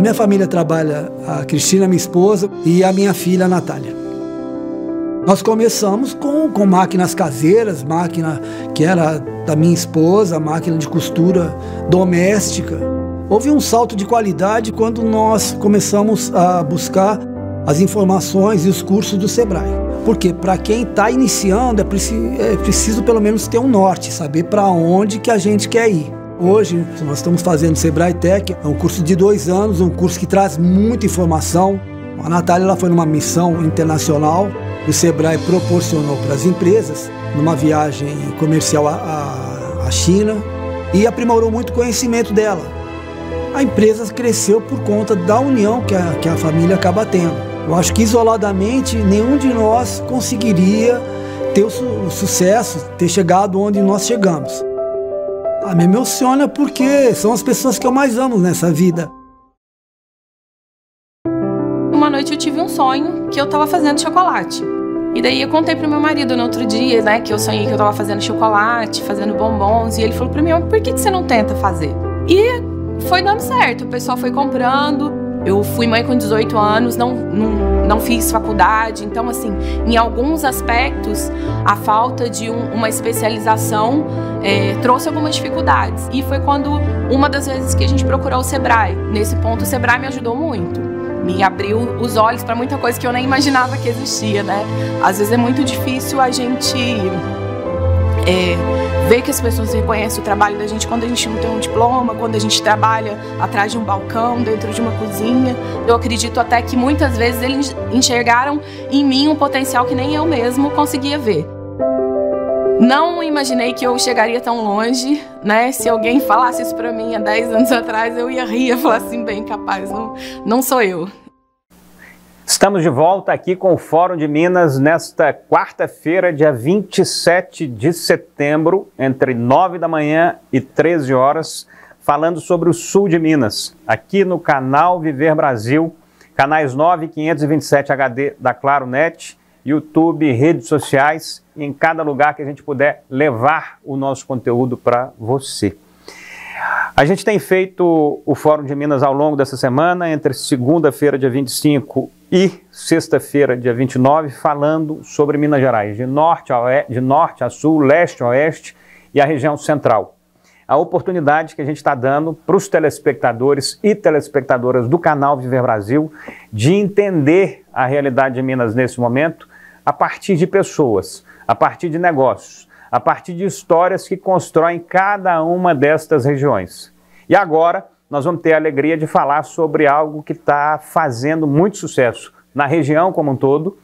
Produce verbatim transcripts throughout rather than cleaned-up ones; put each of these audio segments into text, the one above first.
Na minha família trabalha a Cristina, minha esposa, e a minha filha, a Natália. Nós começamos com, com máquinas caseiras, máquina que era da minha esposa, máquina de costura doméstica. Houve um salto de qualidade quando nós começamos a buscar as informações e os cursos do Sebrae. Porque para quem está iniciando é preciso, é preciso pelo menos ter um norte, saber para onde que a gente quer ir. Hoje, nós estamos fazendo o Sebrae Tech, é um curso de dois anos, um curso que traz muita informação. A Natália ela foi numa missão internacional, o Sebrae proporcionou para as empresas, numa viagem comercial à, à China, e aprimorou muito o conhecimento dela. A empresa cresceu por conta da união que a, que a família acaba tendo. Eu acho que isoladamente nenhum de nós conseguiria ter o, su o sucesso, ter chegado onde nós chegamos. Ah, me emociona porque são as pessoas que eu mais amo nessa vida. Uma noite eu tive um sonho que eu estava fazendo chocolate. E daí eu contei pro meu marido no outro dia, né, que eu sonhei que eu estava fazendo chocolate, fazendo bombons. E ele falou para mim, por que que você não tenta fazer? E foi dando certo, o pessoal foi comprando. Eu fui mãe com dezoito anos, não, não, não fiz faculdade. Então, assim, em alguns aspectos, a falta de um, uma especialização é, trouxe algumas dificuldades. E foi quando, uma das vezes que a gente procurou o Sebrae. Nesse ponto, o Sebrae me ajudou muito. Me abriu os olhos para muita coisa que eu nem imaginava que existia, né? Às vezes é muito difícil a gente é, ver que as pessoas reconhecem o trabalho da gente quando a gente não tem um diploma, quando a gente trabalha atrás de um balcão, dentro de uma cozinha. Eu acredito até que muitas vezes eles enxergaram em mim um potencial que nem eu mesmo conseguia ver. Não imaginei que eu chegaria tão longe, né? Se alguém falasse isso pra mim há dez anos atrás, eu ia rir e falar assim, bem capaz, não, não sou eu. Estamos de volta aqui com o Fórum de Minas nesta quarta-feira, dia vinte e sete de setembro, entre nove da manhã e treze horas, falando sobre o sul de Minas, aqui no Canal Viver Brasil, canais nove e quinhentos e vinte e sete H D da Claro Net, YouTube, redes sociais, e em cada lugar que a gente puder levar o nosso conteúdo para você. A gente tem feito o Fórum de Minas ao longo dessa semana, entre segunda-feira, dia vinte e cinco, e sexta-feira, dia vinte e nove, falando sobre Minas Gerais, de norte a, oeste, de norte a sul, leste a oeste e a região central. A oportunidade que a gente está dando para os telespectadores e telespectadoras do canal Viver Brasil de entender a realidade de Minas nesse momento a partir de pessoas, a partir de negócios, a partir de histórias que constroem cada uma destas regiões. E agora nós vamos ter a alegria de falar sobre algo que está fazendo muito sucesso na região como um todo,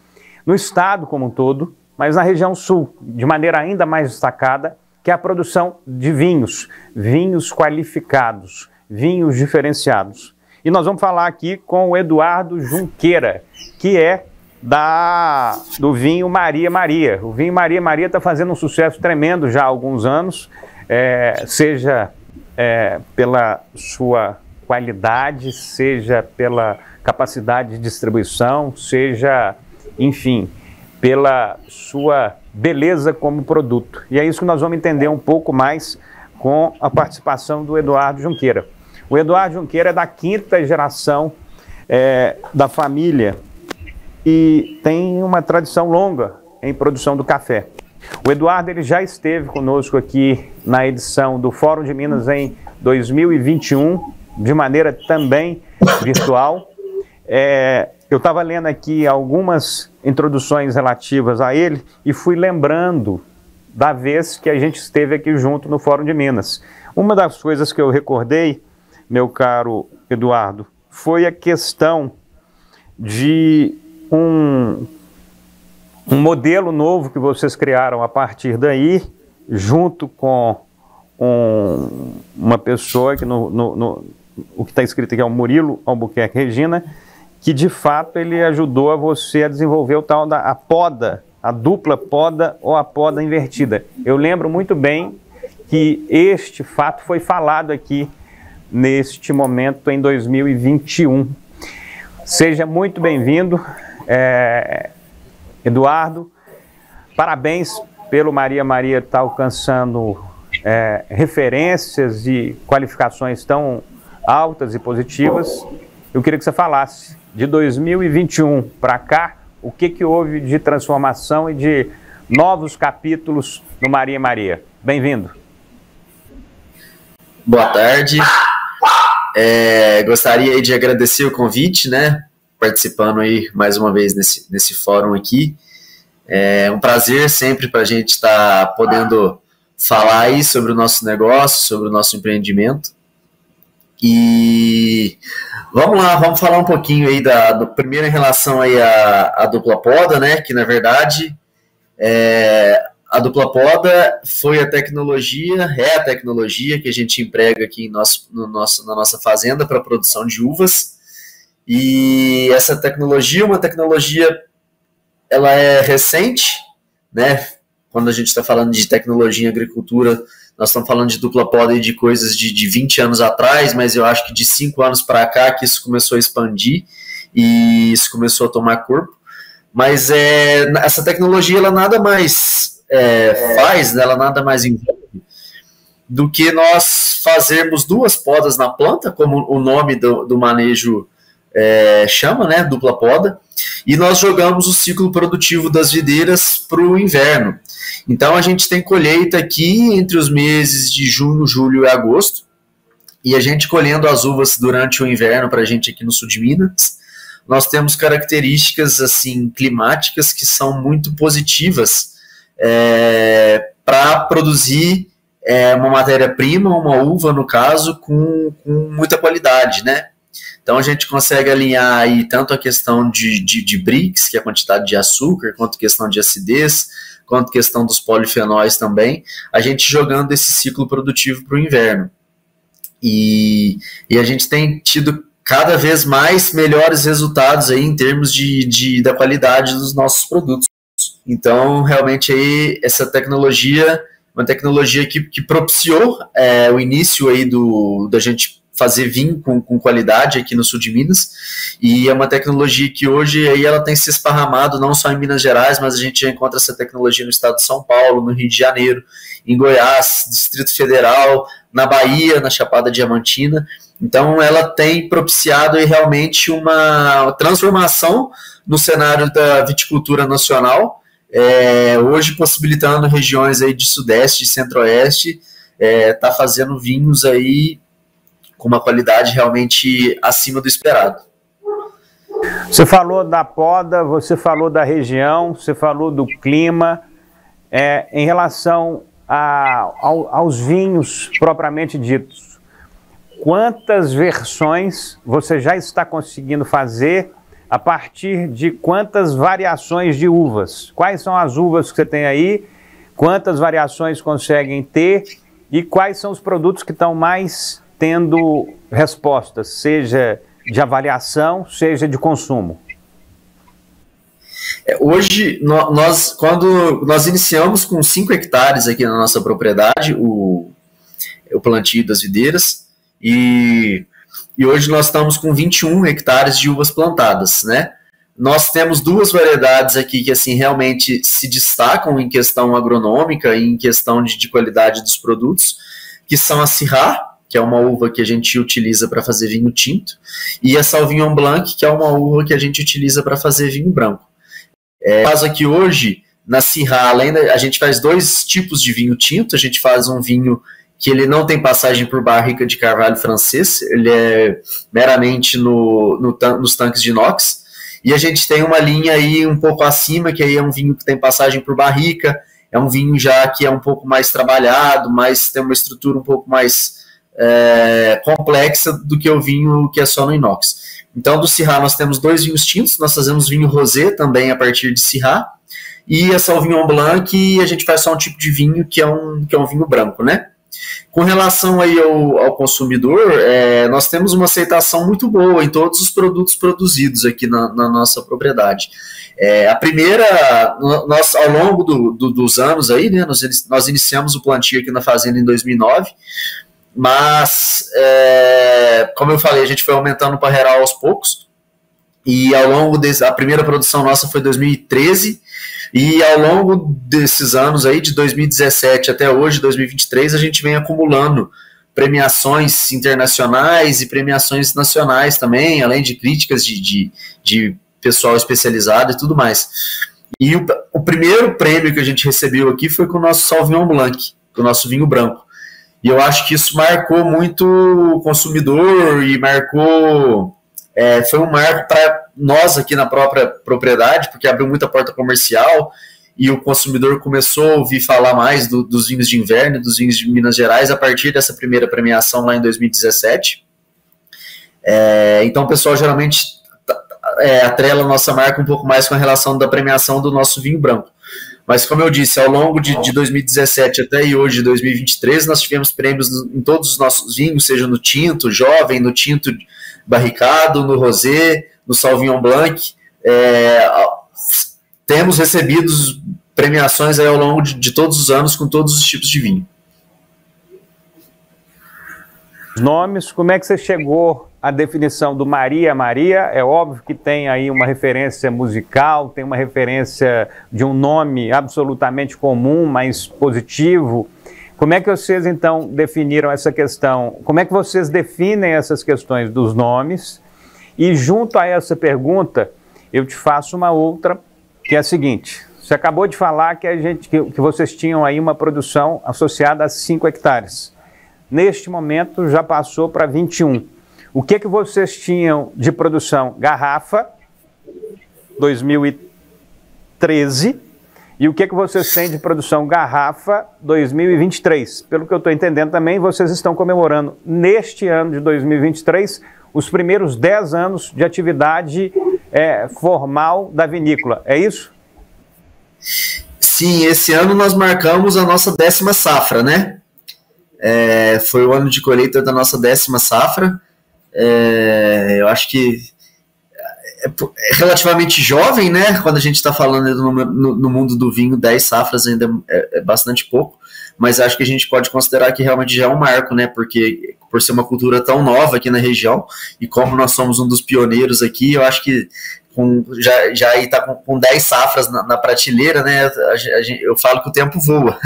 no estado como um todo, mas na região sul, de maneira ainda mais destacada, que é a produção de vinhos, vinhos qualificados, vinhos diferenciados. E nós vamos falar aqui com o Eduardo Junqueira, que é da, do vinho Maria Maria. O vinho Maria Maria está fazendo um sucesso tremendo já há alguns anos, é, seja... É, pela sua qualidade, seja pela capacidade de distribuição, seja, enfim, pela sua beleza como produto. E é isso que nós vamos entender um pouco mais com a participação do Eduardo Junqueira. O Eduardo Junqueira é da quinta geração é, da família e tem uma tradição longa em produção do café. O Eduardo ele já esteve conosco aqui na edição do Fórum de Minas em dois mil e vinte e um, de maneira também virtual. É, eu estava lendo aqui algumas introduções relativas a ele e fui lembrando da vez que a gente esteve aqui junto no Fórum de Minas. Uma das coisas que eu recordei, meu caro Eduardo, foi a questão de um... Um modelo novo que vocês criaram a partir daí, junto com um, uma pessoa que no, no, no, o que está escrito aqui é o Murilo Albuquerque Regina, que de fato ele ajudou a você a desenvolver o tal da a poda, a dupla poda ou a poda invertida. Eu lembro muito bem que este fato foi falado aqui neste momento em dois mil e vinte e um. Seja muito bem-vindo. É... Eduardo, parabéns pelo Maria Maria estar alcançando é, referências e qualificações tão altas e positivas. Eu queria que você falasse de dois mil e vinte e um para cá, o que que houve de transformação e de novos capítulos no Maria Maria. Bem-vindo. Boa tarde. É, gostaria de agradecer o convite, né? Participando aí mais uma vez nesse, nesse fórum aqui. É um prazer sempre para a gente estar tá podendo falar aí sobre o nosso negócio, sobre o nosso empreendimento. E vamos lá, vamos falar um pouquinho aí da, do, primeiro em relação aí à, à dupla poda, né? Que na verdade é, a dupla poda foi a tecnologia, é a tecnologia que a gente emprega aqui em nosso, no nosso, na nossa fazenda para a produção de uvas. E essa tecnologia, uma tecnologia, ela é recente, né? Quando a gente está falando de tecnologia em agricultura, nós estamos falando de dupla poda e de coisas de, de vinte anos atrás, mas eu acho que de cinco anos para cá que isso começou a expandir e isso começou a tomar corpo. Mas é, essa tecnologia, ela nada mais é, faz, ela nada mais envolve do que nós fazermos duas podas na planta, como o nome do, do manejo É, chama, né, dupla poda, e nós jogamos o ciclo produtivo das videiras para o inverno. Então a gente tem colheita aqui entre os meses de junho, julho e agosto, e a gente colhendo as uvas durante o inverno para a gente aqui no sul de Minas. Nós temos características assim climáticas que são muito positivas é, para produzir é, uma matéria-prima, uma uva no caso, com, com muita qualidade, né? Então a gente consegue alinhar aí tanto a questão de, de, de Brix, que é a quantidade de açúcar, quanto a questão de acidez, quanto a questão dos polifenóis também, a gente jogando esse ciclo produtivo para o inverno. E, e a gente tem tido cada vez mais melhores resultados aí em termos de, de, da qualidade dos nossos produtos. Então realmente aí essa tecnologia, uma tecnologia que, que propiciou é, o início aí do, da gente fazer vinho com, com qualidade aqui no sul de Minas, e é uma tecnologia que hoje aí ela tem se esparramado não só em Minas Gerais, mas a gente já encontra essa tecnologia no estado de São Paulo, no Rio de Janeiro, em Goiás, Distrito Federal, na Bahia, na Chapada Diamantina. Então ela tem propiciado aí realmente uma transformação no cenário da viticultura nacional, é, hoje possibilitando regiões aí de Sudeste e Centro-Oeste, é, tá fazendo vinhos aí com uma qualidade realmente acima do esperado. Você falou da poda, você falou da região, você falou do clima. É, em relação a, ao, aos vinhos propriamente ditos, quantas versões você já está conseguindo fazer a partir de quantas variações de uvas? Quais são as uvas que você tem aí? Quantas variações conseguem ter? E quais são os produtos que estão mais tendo respostas, seja de avaliação, seja de consumo? É, hoje, no, nós, quando nós iniciamos com cinco hectares aqui na nossa propriedade, o, o plantio das videiras, e, e hoje nós estamos com vinte e um hectares de uvas plantadas, né? Nós temos duas variedades aqui que assim, realmente se destacam em questão agronômica e em questão de, de qualidade dos produtos, que são a Syrah, que é uma uva que a gente utiliza para fazer vinho tinto, e a Sauvignon Blanc, que é uma uva que a gente utiliza para fazer vinho branco. É, no caso aqui hoje, na Syrah, além da, a gente faz dois tipos de vinho tinto. A gente faz um vinho que ele não tem passagem por barrica de carvalho francês, ele é meramente no, no tan- nos tanques de inox, e a gente tem uma linha aí um pouco acima, que aí é um vinho que tem passagem por barrica, é um vinho já que é um pouco mais trabalhado, mas tem uma estrutura um pouco mais É, complexa do que o vinho que é só no inox. Então do Syrah nós temos dois vinhos tintos, nós fazemos vinho rosé também a partir de Syrah, e a Sauvignon Blanc e a gente faz só um tipo de vinho que é um, que é um vinho branco, né? Com relação aí ao, ao consumidor, é, nós temos uma aceitação muito boa em todos os produtos produzidos aqui na, na nossa propriedade. É, a primeira, nós, ao longo do, do, dos anos aí, né, nós, nós iniciamos o plantio aqui na fazenda em dois mil e nove, mas, é, como eu falei, a gente foi aumentando o parreiral aos poucos, e ao longo desse, a primeira produção nossa foi dois mil e treze, e ao longo desses anos aí, de dois mil e dezessete até hoje, dois mil e vinte e três, a gente vem acumulando premiações internacionais e premiações nacionais também, além de críticas de, de, de pessoal especializado e tudo mais. E o, o primeiro prêmio que a gente recebeu aqui foi com o nosso Sauvignon Blanc, com o nosso vinho branco. E eu acho que isso marcou muito o consumidor e marcou... É, foi um marco para nós aqui na própria propriedade, porque abriu muita porta comercial e o consumidor começou a ouvir falar mais do, dos vinhos de inverno, dos vinhos de Minas Gerais, a partir dessa primeira premiação lá em dois mil e dezessete. É, então o pessoal geralmente é, atrela a nossa marca um pouco mais com a relação da premiação do nosso vinho branco. Mas como eu disse, ao longo de, de dois mil e dezessete até e hoje, dois mil e vinte e três, nós tivemos prêmios em todos os nossos vinhos, seja no tinto jovem, no tinto barricado, no rosé, no Sauvignon Blanc. É, temos recebido premiações aí ao longo de, de todos os anos com todos os tipos de vinho. Nomes, como é que você chegou à definição do Maria Maria? É óbvio que tem aí uma referência musical, tem uma referência de um nome absolutamente comum, mas positivo. Como é que vocês, então, definiram essa questão? Como é que vocês definem essas questões dos nomes? E junto a essa pergunta, eu te faço uma outra, que é a seguinte. Você acabou de falar que, a gente, que, que vocês tinham aí uma produção associada a cinco hectares. Neste momento, já passou para vinte e um. O que, que vocês tinham de produção? Garrafa, dois mil e treze... E o que, que vocês têm de produção garrafa dois mil e vinte e três? Pelo que eu estou entendendo também, vocês estão comemorando neste ano de dois mil e vinte e três os primeiros dez anos de atividade é, formal da vinícola, é isso? Sim, esse ano nós marcamos a nossa décima safra, né? É, foi o ano de colheita da nossa décima safra. É, eu acho que... é relativamente jovem, né? Quando a gente está falando no, no, no mundo do vinho, dez safras ainda é, é bastante pouco, mas acho que a gente pode considerar que realmente já é um marco, né? Porque por ser uma cultura tão nova aqui na região, e como nós somos um dos pioneiros aqui, eu acho que com, já, já aí está com, com dez safras na, na prateleira, né? A, a, eu falo que o tempo voa.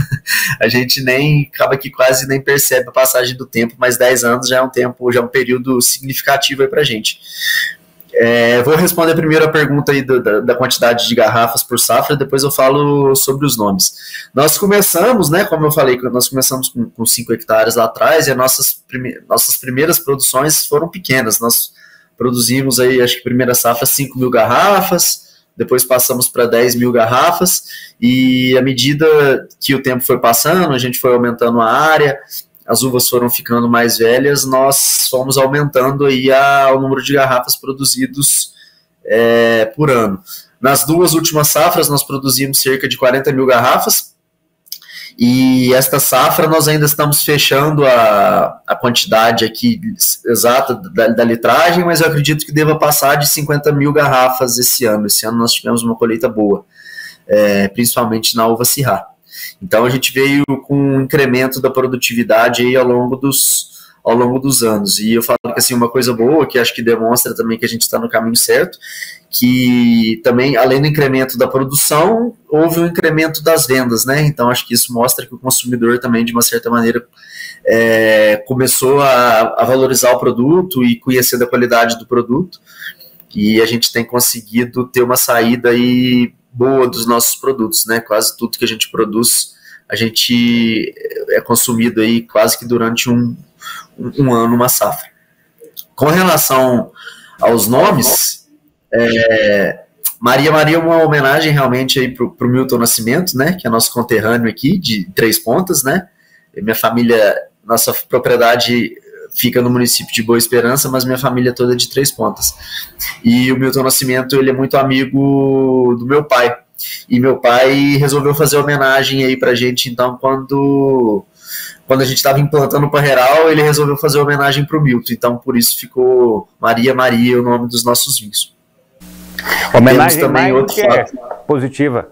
A gente nem acaba que quase nem percebe a passagem do tempo, mas dez anos já é um tempo, já é um período significativo aí pra gente. É, vou responder primeiro a pergunta aí do, da, da quantidade de garrafas por safra, depois eu falo sobre os nomes. Nós começamos, né, como eu falei, nós começamos com cinco hectares lá atrás, e as nossas, prime nossas primeiras produções foram pequenas. Nós produzimos aí, acho que primeira safra, cinco mil garrafas, depois passamos para dez mil garrafas, e à medida que o tempo foi passando, a gente foi aumentando a área, as uvas foram ficando mais velhas, nós fomos aumentando aí a, o número de garrafas produzidos é, por ano. Nas duas últimas safras, nós produzimos cerca de quarenta mil garrafas, e esta safra nós ainda estamos fechando a, a quantidade aqui exata da, da litragem, mas eu acredito que deva passar de cinquenta mil garrafas esse ano. Esse ano nós tivemos uma colheita boa, é, principalmente na uva Syrah. Então a gente veio com um incremento da produtividade aí ao longo dos, ao longo dos anos. E eu falo que assim, uma coisa boa, que acho que demonstra também que a gente está no caminho certo, que também, além do incremento da produção, houve um incremento das vendas, né? Então acho que isso mostra que o consumidor também, de uma certa maneira, é, começou a, a valorizar o produto e conhecer da qualidade do produto. E a gente tem conseguido ter uma saída aí boa dos nossos produtos, né? Quase tudo que a gente produz, a gente é consumido aí quase que durante um, um, um ano, uma safra. Com relação aos nomes, é, Maria Maria é uma homenagem realmente aí pro, pro Milton Nascimento, né? Que é nosso conterrâneo aqui, de Três Pontas, né? E minha família, nossa propriedade fica no município de Boa Esperança, mas minha família toda é de Três Pontas. E o Milton Nascimento, ele é muito amigo do meu pai. E meu pai resolveu fazer homenagem aí pra gente, então, quando, quando a gente estava implantando o Parreiral, ele resolveu fazer homenagem pro Milton. Então, por isso ficou Maria Maria o nome dos nossos vinhos. Homenagem também outro que é positiva.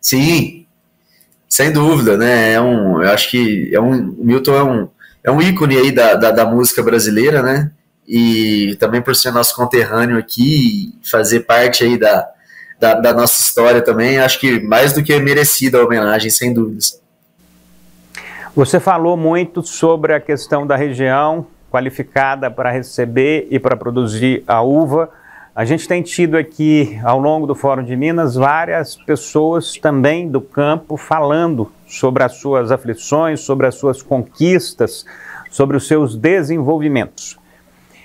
Sim, sem dúvida, né? É um, eu acho que é um, o Milton é um É um ícone aí da, da, da música brasileira, né? E também por ser nosso conterrâneo aqui, fazer parte aí da, da, da nossa história também, acho que mais do que merecida a homenagem, sem dúvidas. Você falou muito sobre a questão da região qualificada para receber e para produzir a uva. A gente tem tido aqui, ao longo do Fórum de Minas, várias pessoas também do campo falando sobre as suas aflições, sobre as suas conquistas, sobre os seus desenvolvimentos.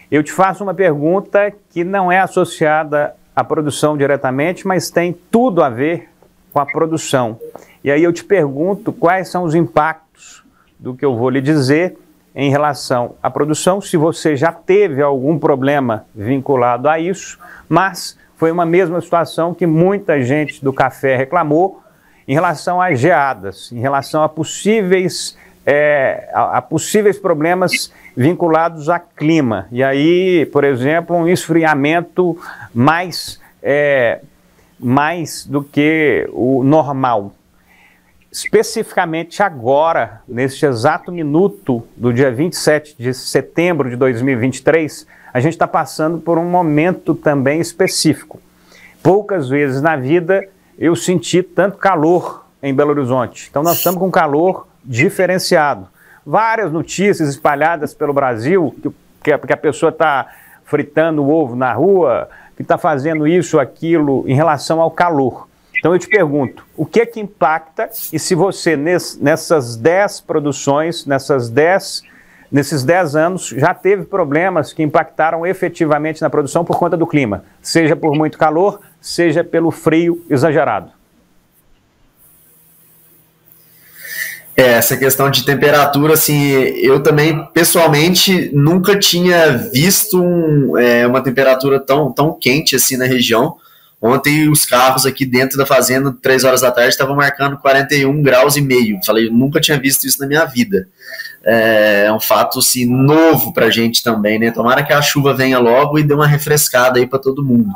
Eu te faço uma pergunta que não é associada à produção diretamente, mas tem tudo a ver com a produção. E aí eu te pergunto quais são os impactos do que eu vou lhe dizer em relação à produção, se você já teve algum problema vinculado a isso, mas foi uma mesma situação que muita gente do café reclamou em relação às geadas, em relação a possíveis, é, a, a possíveis problemas vinculados a clima. E aí, por exemplo, um esfriamento mais, é, mais do que o normal. Especificamente agora, neste exato minuto do dia vinte e sete de setembro de dois mil e vinte e três, a gente está passando por um momento também específico. Poucas vezes na vida eu senti tanto calor em Belo Horizonte. Então nós estamos com calor diferenciado. Várias notícias espalhadas pelo Brasil, que a pessoa está fritando o ovo na rua, que está fazendo isso, aquilo, em relação ao calor. Então eu te pergunto, o que é que impacta e se você, nessas dez produções, nessas dez, nesses dez anos, já teve problemas que impactaram efetivamente na produção por conta do clima? Seja por muito calor, seja pelo frio exagerado. É, essa questão de temperatura, assim, eu também, pessoalmente, nunca tinha visto um, é, uma temperatura tão, tão quente assim na região. Ontem os carros aqui dentro da fazenda, três horas da tarde, estavam marcando quarenta e um graus e meio. Falei, eu nunca tinha visto isso na minha vida. É um fato assim, novo pra gente também, né? Tomara que a chuva venha logo e dê uma refrescada aí para todo mundo.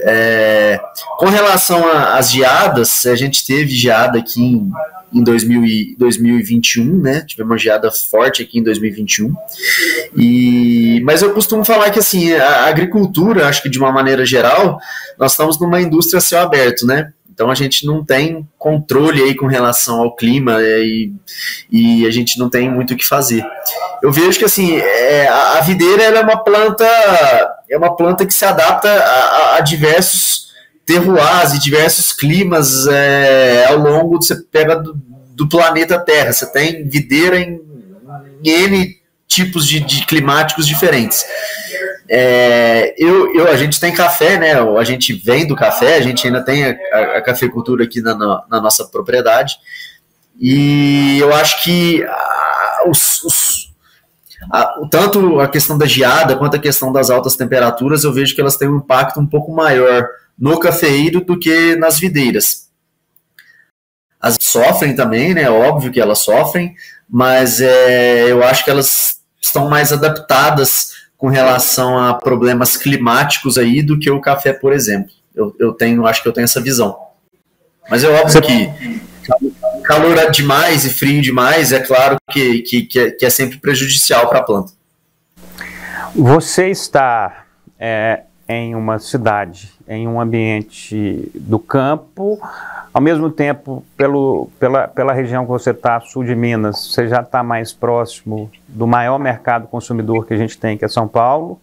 É, com relação às geadas, a gente teve geada aqui em, em dois mil e vinte e um, né? Tivemos uma geada forte aqui em dois mil e vinte e um. E, mas eu costumo falar que assim, a agricultura, acho que de uma maneira geral, nós estamos numa indústria a céu aberto, né? Então a gente não tem controle aí com relação ao clima e, e a gente não tem muito o que fazer. Eu vejo que assim, é, a videira ela é uma planta é uma planta que se adapta a, a diversos terroirs e diversos climas é, ao longo, você pega do, do planeta Terra, você tem videira em, em N tipos de, de climáticos diferentes. É, eu, eu, a gente tem café, né? A gente vem do café, a gente ainda tem a, a, a cafeicultura aqui na, na, na nossa propriedade. E eu acho que ah, os, os, a, tanto a questão da geada quanto a questão das altas temperaturas, eu vejo que elas têm um impacto um pouco maior no cafeeiro do que nas videiras. As sofrem também, né? Óbvio que elas sofrem, mas é, eu acho que elas estão mais adaptadas com relação a problemas climáticos aí do que o café, por exemplo. Eu, eu tenho, acho que eu tenho essa visão. Mas é óbvio que calor é demais e frio demais, é claro que, que, que, é, que é sempre prejudicial para a planta. Você está é, em uma cidade, em um ambiente do campo, ao mesmo tempo, pelo, pela, pela região que você está, sul de Minas, você já está mais próximo do maior mercado consumidor que a gente tem, que é São Paulo.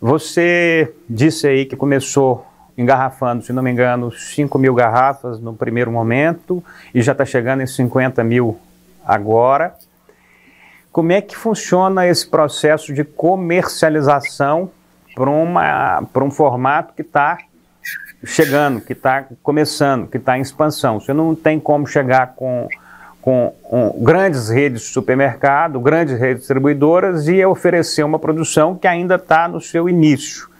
Você disse aí que começou engarrafando, se não me engano, cinco mil garrafas no primeiro momento e já está chegando em cinquenta mil agora. Como é que funciona esse processo de comercialização para uma, para um formato que está chegando, que está começando, que está em expansão? Você não tem como chegar com, com um, grandes redes de supermercado, grandes redes distribuidoras e oferecer uma produção que ainda está no seu início.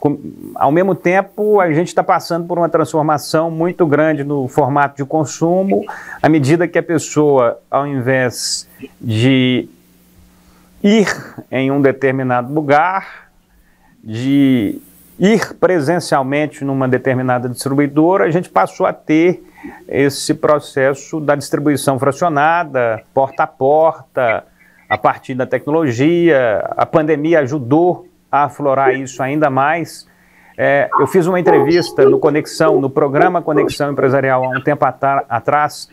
Com, ao mesmo tempo, a gente está passando por uma transformação muito grande no formato de consumo, à medida que a pessoa, ao invés de ir em um determinado lugar, de ir presencialmente numa determinada distribuidora, a gente passou a ter esse processo da distribuição fracionada, porta a porta, a partir da tecnologia. A pandemia ajudou a aflorar isso ainda mais. É, eu fiz uma entrevista no Conexão, no programa Conexão Empresarial há um tempo atrás,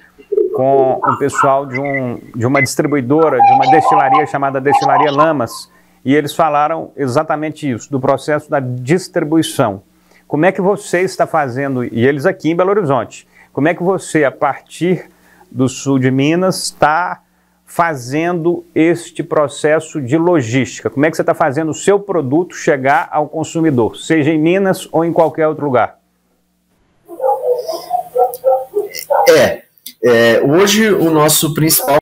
com o pessoal de, um, de uma distribuidora, de uma destilaria chamada Destilaria Lamas, e eles falaram exatamente isso, do processo da distribuição. Como é que você está fazendo, e eles aqui em Belo Horizonte, como é que você, a partir do sul de Minas, está fazendo este processo de logística? Como é que você está fazendo o seu produto chegar ao consumidor, seja em Minas ou em qualquer outro lugar? É, é hoje o nosso principal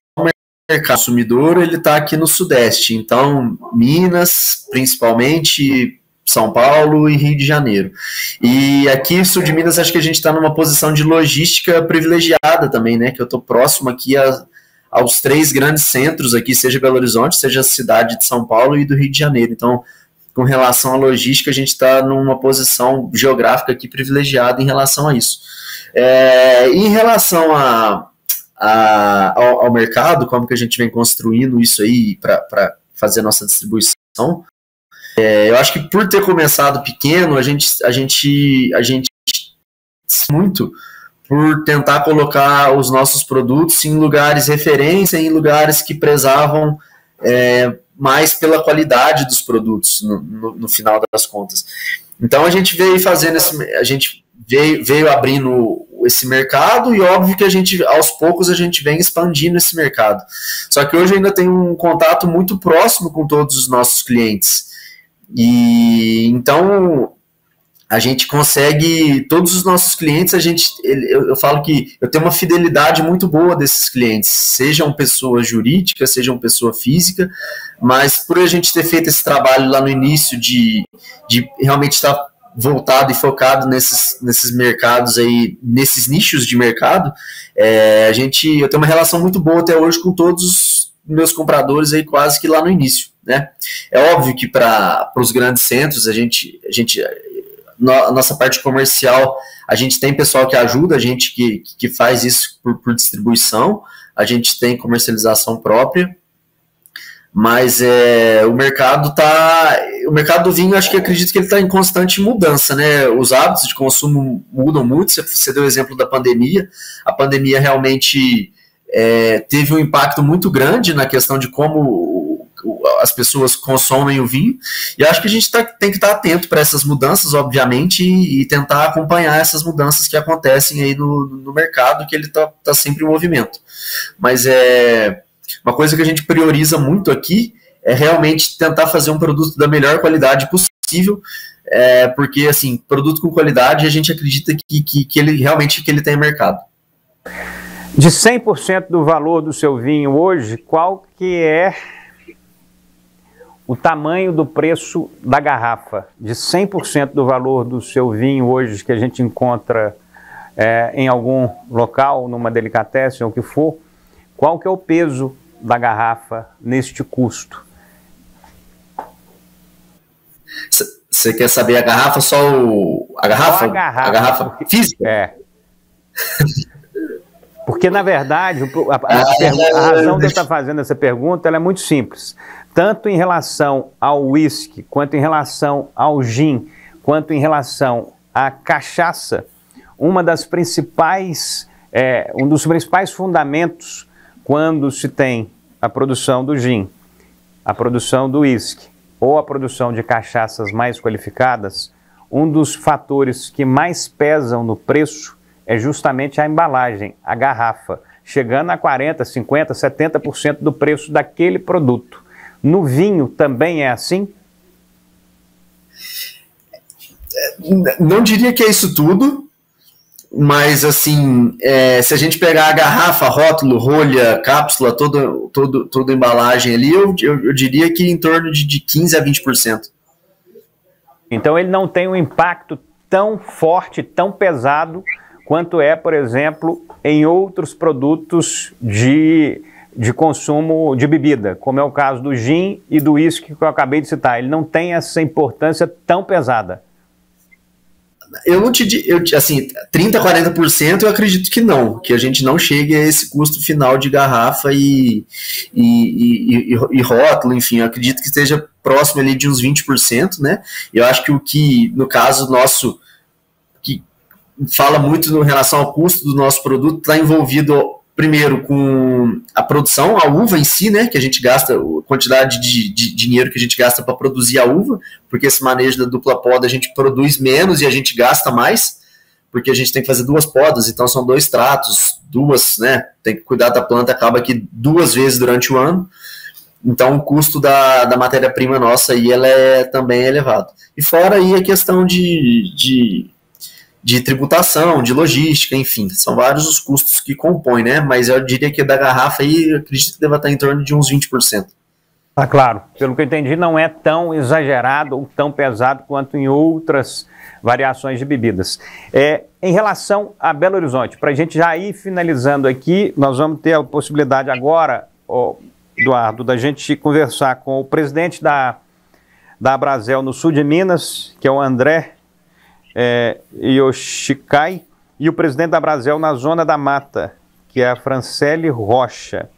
mercado consumidor está aqui no Sudeste, então Minas, principalmente São Paulo e Rio de Janeiro. E aqui, sul de Minas, acho que a gente está numa posição de logística privilegiada também, né? Que eu estou próximo aqui a... aos três grandes centros aqui, seja Belo Horizonte, seja a cidade de São Paulo e do Rio de Janeiro. Então, com relação à logística, a gente está numa posição geográfica aqui privilegiada em relação a isso. É, em relação a, a, ao, ao mercado, como que a gente vem construindo isso aí para fazer nossa distribuição, é, eu acho que por ter começado pequeno, a gente, a gente, a gente muito... por tentar colocar os nossos produtos em lugares referência, em lugares que prezavam é, mais pela qualidade dos produtos, no, no, no final das contas. Então a gente veio fazendo, esse, a gente veio, veio abrindo esse mercado e óbvio que a gente, aos poucos a gente vem expandindo esse mercado. Só que hoje ainda tem um contato muito próximo com todos os nossos clientes. E então... a gente consegue, todos os nossos clientes, a gente, eu, eu falo que eu tenho uma fidelidade muito boa desses clientes, sejam pessoa jurídica, sejam pessoa física, mas por a gente ter feito esse trabalho lá no início de, de realmente estar voltado e focado nesses, nesses mercados aí, nesses nichos de mercado, é, a gente, eu tenho uma relação muito boa até hoje com todos os meus compradores aí quase que lá no início, né? É óbvio que para os grandes centros a gente, a gente nossa parte comercial, a gente tem pessoal que ajuda, a gente que, que faz isso por, por distribuição, a gente tem comercialização própria, mas é, o mercado tá, o mercado do vinho, acho que acredito que ele está em constante mudança, né? Os hábitos de consumo mudam muito, você, você deu o exemplo da pandemia, a pandemia realmente é, teve um impacto muito grande na questão de como as pessoas consomem o vinho, e acho que a gente tá, tem que estar atento para essas mudanças, obviamente, e, e tentar acompanhar essas mudanças que acontecem aí no, no mercado, que ele está tá sempre em movimento. Mas é uma coisa que a gente prioriza muito aqui, é realmente tentar fazer um produto da melhor qualidade possível, é, porque, assim, produto com qualidade, a gente acredita que, que, que ele realmente que ele tem mercado. De cem por cento do valor do seu vinho hoje, qual que é o tamanho do preço da garrafa? De cem por cento do valor do seu vinho hoje, que a gente encontra é, em algum local, numa delicatessen ou o que for, qual que é o peso da garrafa neste custo? Você quer saber a garrafa, só o... a garrafa? Só a garrafa, a garrafa porque... física? É. Porque, na verdade, a, a, a, a razão de eu estar fazendo essa pergunta, ela é muito simples. Tanto em relação ao uísque, quanto em relação ao gin, quanto em relação à cachaça, uma das principais, é, um dos principais fundamentos quando se tem a produção do gin, a produção do uísque ou a produção de cachaças mais qualificadas, um dos fatores que mais pesam no preço é justamente a embalagem, a garrafa, chegando a quarenta por cento, cinquenta por cento, setenta por cento do preço daquele produto. No vinho também é assim? Não diria que é isso tudo, mas assim, é, se a gente pegar a garrafa, rótulo, rolha, cápsula, toda, toda, toda embalagem ali, eu, eu, eu diria que em torno de, de quinze por cento a vinte por cento. Então ele não tem um impacto tão forte, tão pesado, quanto é, por exemplo, em outros produtos de, de consumo de bebida, como é o caso do gin e do uísque que eu acabei de citar. Ele não tem essa importância tão pesada. Eu não te eu, assim, trinta, quarenta por cento eu acredito que não, que a gente não chegue a esse custo final de garrafa e, e, e, e, e rótulo, enfim, eu acredito que esteja próximo ali de uns vinte por cento, né? Eu acho que o que, no caso nosso, que fala muito em relação ao custo do nosso produto, está envolvido primeiro com a produção, a uva em si, né, que a gente gasta, a quantidade de, de dinheiro que a gente gasta para produzir a uva, porque esse manejo da dupla poda a gente produz menos e a gente gasta mais, porque a gente tem que fazer duas podas, então são dois tratos, duas, né, tem que cuidar da planta, acaba aqui duas vezes durante o ano, então o custo da, da matéria-prima nossa aí, ela é, também é elevado. E fora aí a questão de... de de tributação, de logística, enfim, são vários os custos que compõem, né? Mas eu diria que da garrafa aí, eu acredito que deva estar em torno de uns vinte por cento. Tá claro. Pelo que eu entendi, não é tão exagerado ou tão pesado quanto em outras variações de bebidas. É, em relação a Belo Horizonte, para a gente já ir finalizando aqui, nós vamos ter a possibilidade agora, oh, Eduardo, da gente conversar com o presidente da, da Abrasel no sul de Minas, que é o André É, Yoshikai, e o presidente da Abrasel na Zona da Mata, que é a Franciele Rocha.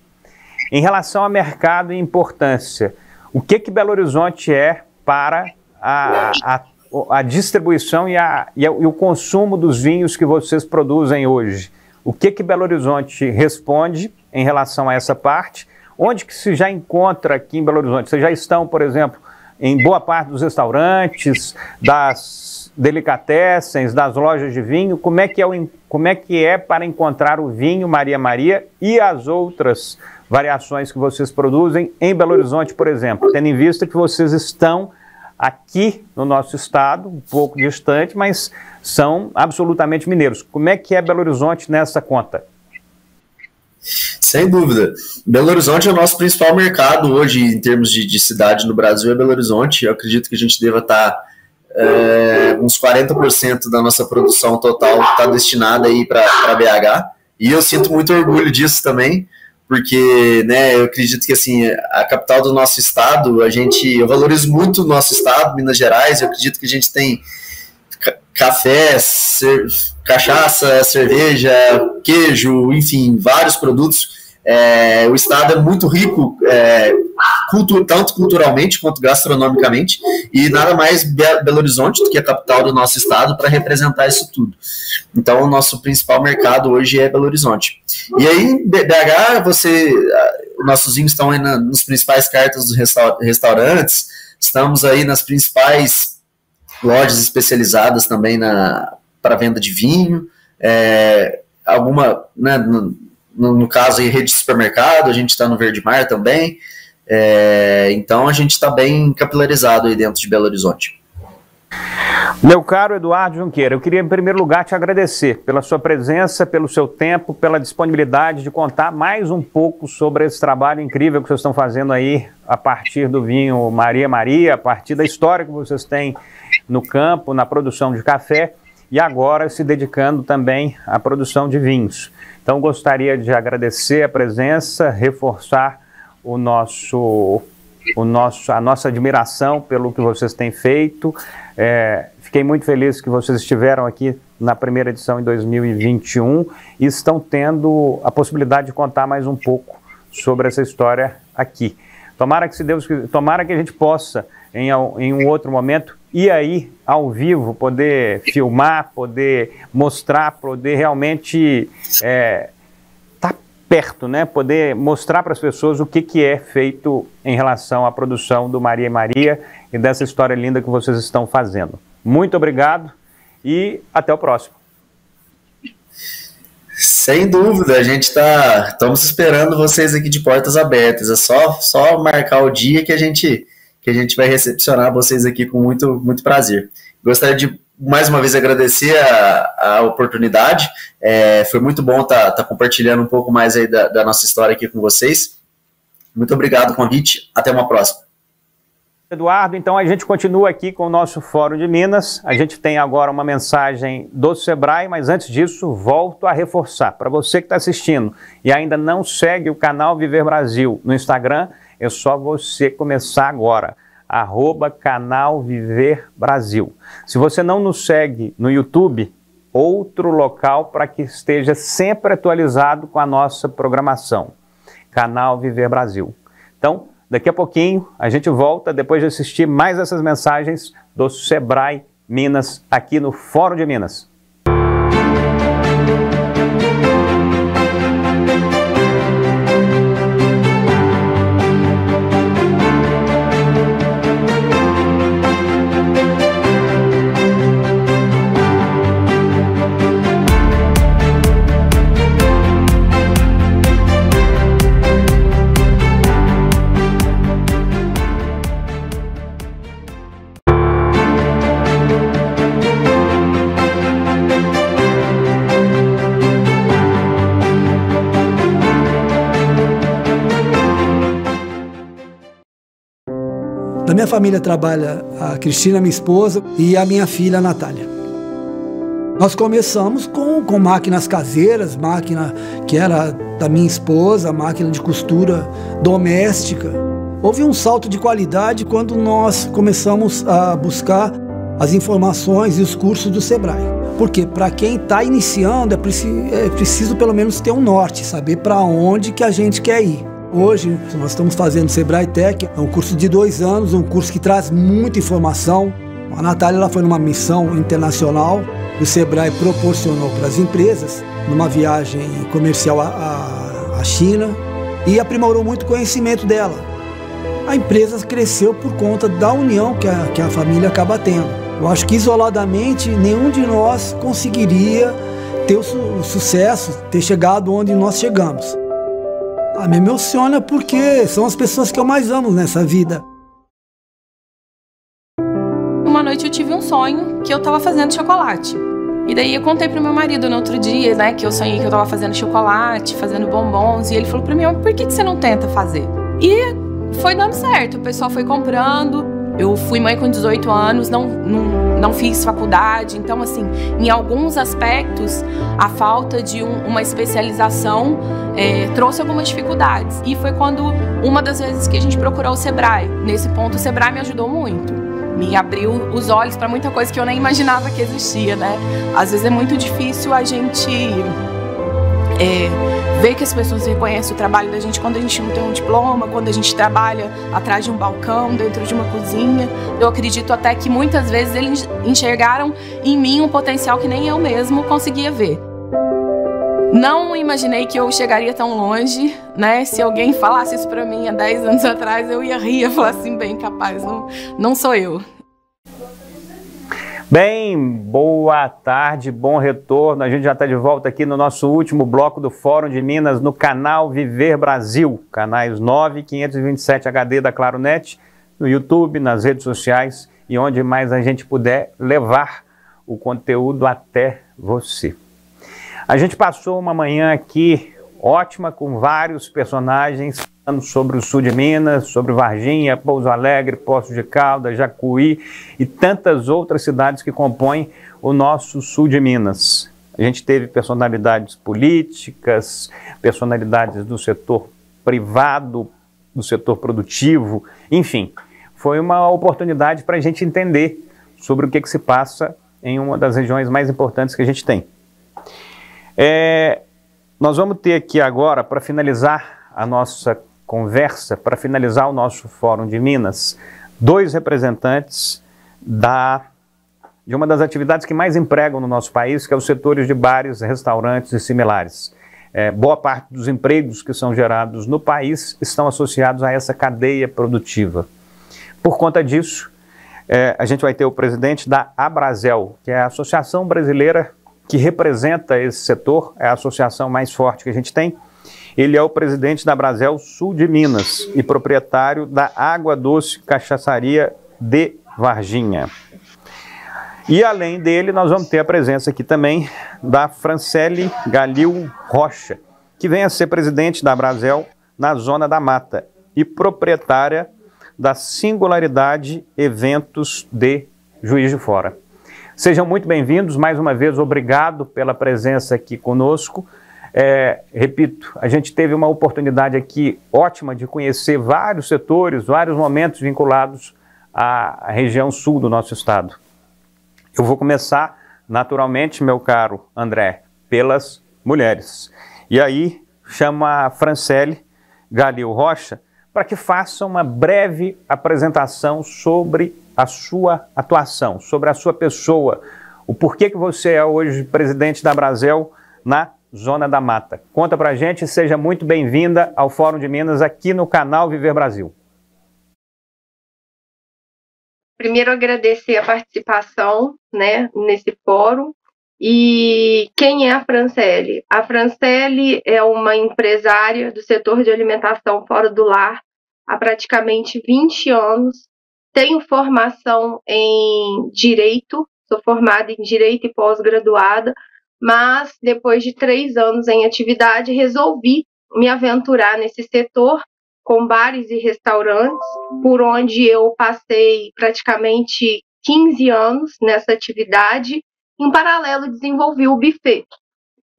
Em relação ao mercado e importância, o que que Belo Horizonte é para a, a, a distribuição e, a, e, a, e o consumo dos vinhos que vocês produzem hoje? O que que Belo Horizonte responde em relação a essa parte? Onde que se já encontra aqui em Belo Horizonte? Vocês já estão, por exemplo, em boa parte dos restaurantes, das delicatessens, das lojas de vinho, como é que é o, como é que é para encontrar o vinho Maria Maria e as outras variações que vocês produzem em Belo Horizonte, por exemplo, tendo em vista que vocês estão aqui no nosso estado, um pouco distante, mas são absolutamente mineiros. Como é que é Belo Horizonte nessa conta? Sem dúvida. Belo Horizonte é o nosso principal mercado hoje, em termos de, de cidade no Brasil, é Belo Horizonte. Eu acredito que a gente deva estar... É, uns quarenta por cento da nossa produção total está destinada aí para B H, e eu sinto muito orgulho disso também, porque, né, eu acredito que, assim, a capital do nosso estado, a gente, eu valorizo muito o nosso estado, Minas Gerais. Eu acredito que a gente tem café, cer cachaça, cerveja, queijo, enfim, vários produtos. É, o estado é muito rico, é, cultu tanto culturalmente quanto gastronomicamente, e nada mais Be Belo Horizonte do que a capital do nosso estado para representar isso tudo. Então, o nosso principal mercado hoje é Belo Horizonte. E aí, B H, você, nossos vinhos estão aí na, nos principais cartas dos resta restaurantes, estamos aí nas principais lojas especializadas também na para venda de vinho, é, alguma, né, No, no caso, em rede de supermercado, a gente está no Verde Mar também. É, então, a gente está bem capilarizado aí dentro de Belo Horizonte. Meu caro Eduardo Junqueira, eu queria, em primeiro lugar, te agradecer pela sua presença, pelo seu tempo, pela disponibilidade de contar mais um pouco sobre esse trabalho incrível que vocês estão fazendo aí a partir do vinho Maria Maria, a partir da história que vocês têm no campo, na produção de café, e agora se dedicando também à produção de vinhos. Então, gostaria de agradecer a presença, reforçar o nosso, o nosso, a nossa admiração pelo que vocês têm feito. É, fiquei muito feliz que vocês estiveram aqui na primeira edição em dois mil e vinte e um e estão tendo a possibilidade de contar mais um pouco sobre essa história aqui. Tomara que, se Deus, tomara que a gente possa, em, em um outro momento, ir aí ao vivo, poder filmar, poder mostrar, poder realmente é, tá perto, né? Poder mostrar para as pessoas o que, que é feito em relação à produção do Maria Maria e dessa história linda que vocês estão fazendo. Muito obrigado e até o próximo. Sem dúvida, a gente tá, estamos esperando vocês aqui de portas abertas. É só, só marcar o dia que a gente, que a gente vai recepcionar vocês aqui com muito, muito prazer. Gostaria de, mais uma vez, agradecer a, a oportunidade. É, foi muito bom estar tá, tá compartilhando um pouco mais aí da, da nossa história aqui com vocês. Muito obrigado, convite. Até uma próxima. Eduardo, então a gente continua aqui com o nosso Fórum de Minas. A gente tem agora uma mensagem do Sebrae, mas antes disso, volto a reforçar. Para você que está assistindo e ainda não segue o canal Viver Brasil no Instagram, é só você começar agora, arroba Canal Viver Brasil. Se você não nos segue no YouTube, outro local para que esteja sempre atualizado com a nossa programação, Canal Viver Brasil. Então, daqui a pouquinho a gente volta depois de assistir mais essas mensagens do Sebrae Minas aqui no Fórum de Minas. Da minha família trabalha a Cristina, minha esposa, e a minha filha, a Natália. Nós começamos com, com máquinas caseiras, máquina que era da minha esposa, máquina de costura doméstica. Houve um salto de qualidade quando nós começamos a buscar as informações e os cursos do Sebrae. Porque para quem está iniciando é preciso, é preciso pelo menos ter um norte, saber para onde que a gente quer ir. Hoje nós estamos fazendo o Sebrae Tech, é um curso de dois anos, um curso que traz muita informação. A Natália ela foi numa missão internacional, o Sebrae proporcionou para as empresas, numa viagem comercial à China, e aprimorou muito o conhecimento dela. A empresa cresceu por conta da união que a, que a família acaba tendo. Eu acho que isoladamente nenhum de nós conseguiria ter o, su o sucesso, ter chegado onde nós chegamos. Ah, me emociona porque são as pessoas que eu mais amo nessa vida. Uma noite eu tive um sonho que eu estava fazendo chocolate. E daí eu contei pro meu marido no outro dia, né, que eu sonhei que eu estava fazendo chocolate, fazendo bombons. E ele falou para mim, por que que você não tenta fazer? E foi dando certo, o pessoal foi comprando. Eu fui mãe com dezoito anos, não, não, não fiz faculdade. Então, assim, em alguns aspectos, a falta de um, uma especialização é, trouxe algumas dificuldades. E foi quando, uma das vezes que a gente procurou o Sebrae. Nesse ponto, o Sebrae me ajudou muito. Me abriu os olhos para muita coisa que eu nem imaginava que existia, né? Às vezes é muito difícil a gente é, ver que as pessoas reconhecem o trabalho da gente quando a gente não tem um diploma, quando a gente trabalha atrás de um balcão, dentro de uma cozinha. Eu acredito até que muitas vezes eles enxergaram em mim um potencial que nem eu mesmo conseguia ver. Não imaginei que eu chegaria tão longe, né? Se alguém falasse isso pra mim há dez anos atrás, eu ia rir e falar assim, bem capaz, não, não sou eu. Bem, boa tarde, bom retorno. A gente já está de volta aqui no nosso último bloco do Fórum de Minas, no canal Viver Brasil, canais nove, quinhentos e vinte e sete H D da Claro Net, no YouTube, nas redes sociais e onde mais a gente puder levar o conteúdo até você. A gente passou uma manhã aqui ótima com vários personagens falando sobre o sul de Minas, sobre Varginha, Pouso Alegre, Poços de Caldas, Jacuí e tantas outras cidades que compõem o nosso sul de Minas. A gente teve personalidades políticas, personalidades do setor privado, do setor produtivo, enfim. Foi uma oportunidade para a gente entender sobre o que que se passa em uma das regiões mais importantes que a gente tem. É, nós vamos ter aqui agora, para finalizar a nossa conversa, para finalizar o nosso Fórum de Minas, dois representantes da, de uma das atividades que mais empregam no nosso país, que é os setores de bares, restaurantes e similares. É, boa parte dos empregos que são gerados no país estão associados a essa cadeia produtiva. Por conta disso, é, a gente vai ter o presidente da Abrasel, que é a Associação Brasileira que representa esse setor, é a associação mais forte que a gente tem. Ele é o presidente da Abrasel Sul de Minas e proprietário da Água Doce Cachaçaria de Varginha. E além dele, nós vamos ter a presença aqui também da Franciele Galil Rocha, que vem a ser presidente da Abrasel na Zona da Mata e proprietária da Singularidade Eventos de Juiz de Fora. Sejam muito bem-vindos, mais uma vez, obrigado pela presença aqui conosco. É, repito, a gente teve uma oportunidade aqui ótima de conhecer vários setores, vários momentos vinculados à região sul do nosso estado. Eu vou começar, naturalmente, meu caro André, pelas mulheres. E aí, chama a Franciele Galil Rocha para que faça uma breve apresentação sobre a sua atuação, sobre a sua pessoa, o porquê que você é hoje presidente da Abrasel na Zona da Mata. Conta pra gente, seja muito bem-vinda ao Fórum de Minas aqui no canal Viver Brasil. Primeiro, agradecer a participação, né, nesse fórum. E quem é a Franciele? A Franciele é uma empresária do setor de alimentação fora do lar há praticamente vinte anos. Tenho formação em Direito, sou formada em Direito e pós-graduada, mas depois de três anos em atividade, resolvi me aventurar nesse setor, com bares e restaurantes, por onde eu passei praticamente quinze anos nessa atividade. Em paralelo, desenvolvi o buffet,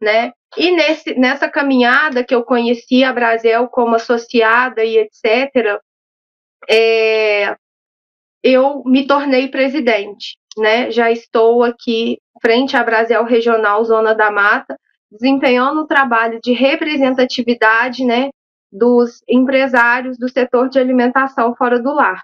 né? E nesse, nessa caminhada que eu conheci a Abrasel como associada e etcétera, é, eu me tornei presidente, né? Já estou aqui frente à Abrasel Regional Zona da Mata, desempenhando o trabalho de representatividade, né, dos empresários do setor de alimentação fora do lar.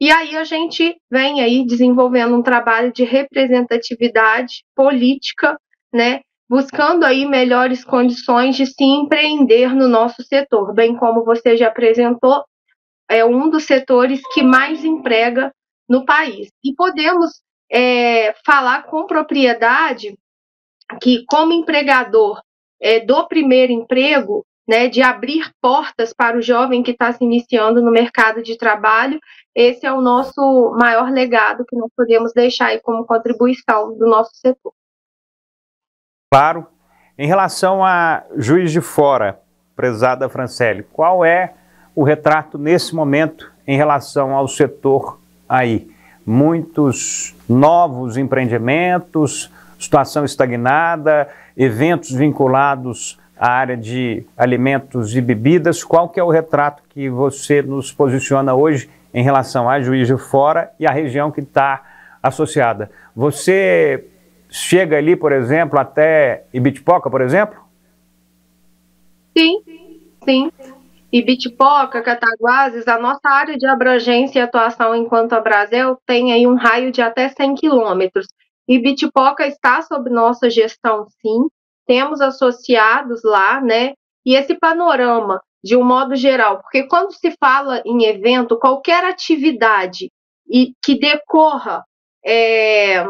E aí a gente vem aí desenvolvendo um trabalho de representatividade política, né, buscando aí melhores condições de se empreender no nosso setor, bem como você já apresentou, é um dos setores que mais emprega no país. E podemos é, falar com propriedade que, como empregador é, do primeiro emprego, né, de abrir portas para o jovem que está se iniciando no mercado de trabalho, esse é o nosso maior legado que nós podemos deixar aí como contribuição do nosso setor. Claro. Em relação a Juiz de Fora, prezada Franciele, qual é o retrato nesse momento em relação ao setor aí? Muitos novos empreendimentos, situação estagnada, eventos vinculados à área de alimentos e bebidas. Qual que é o retrato que você nos posiciona hoje em relação a Juiz de Fora e a região que está associada? Você chega ali, por exemplo, até Ibitipoca, por exemplo? Sim, sim. Ibitipoca, Cataguases, a nossa área de abrangência e atuação enquanto Abrasel tem aí um raio de até cem quilômetros. Ibitipoca está sob nossa gestão, sim. Temos associados lá, né? E esse panorama, de um modo geral, porque quando se fala em evento, qualquer atividade e que decorra... É...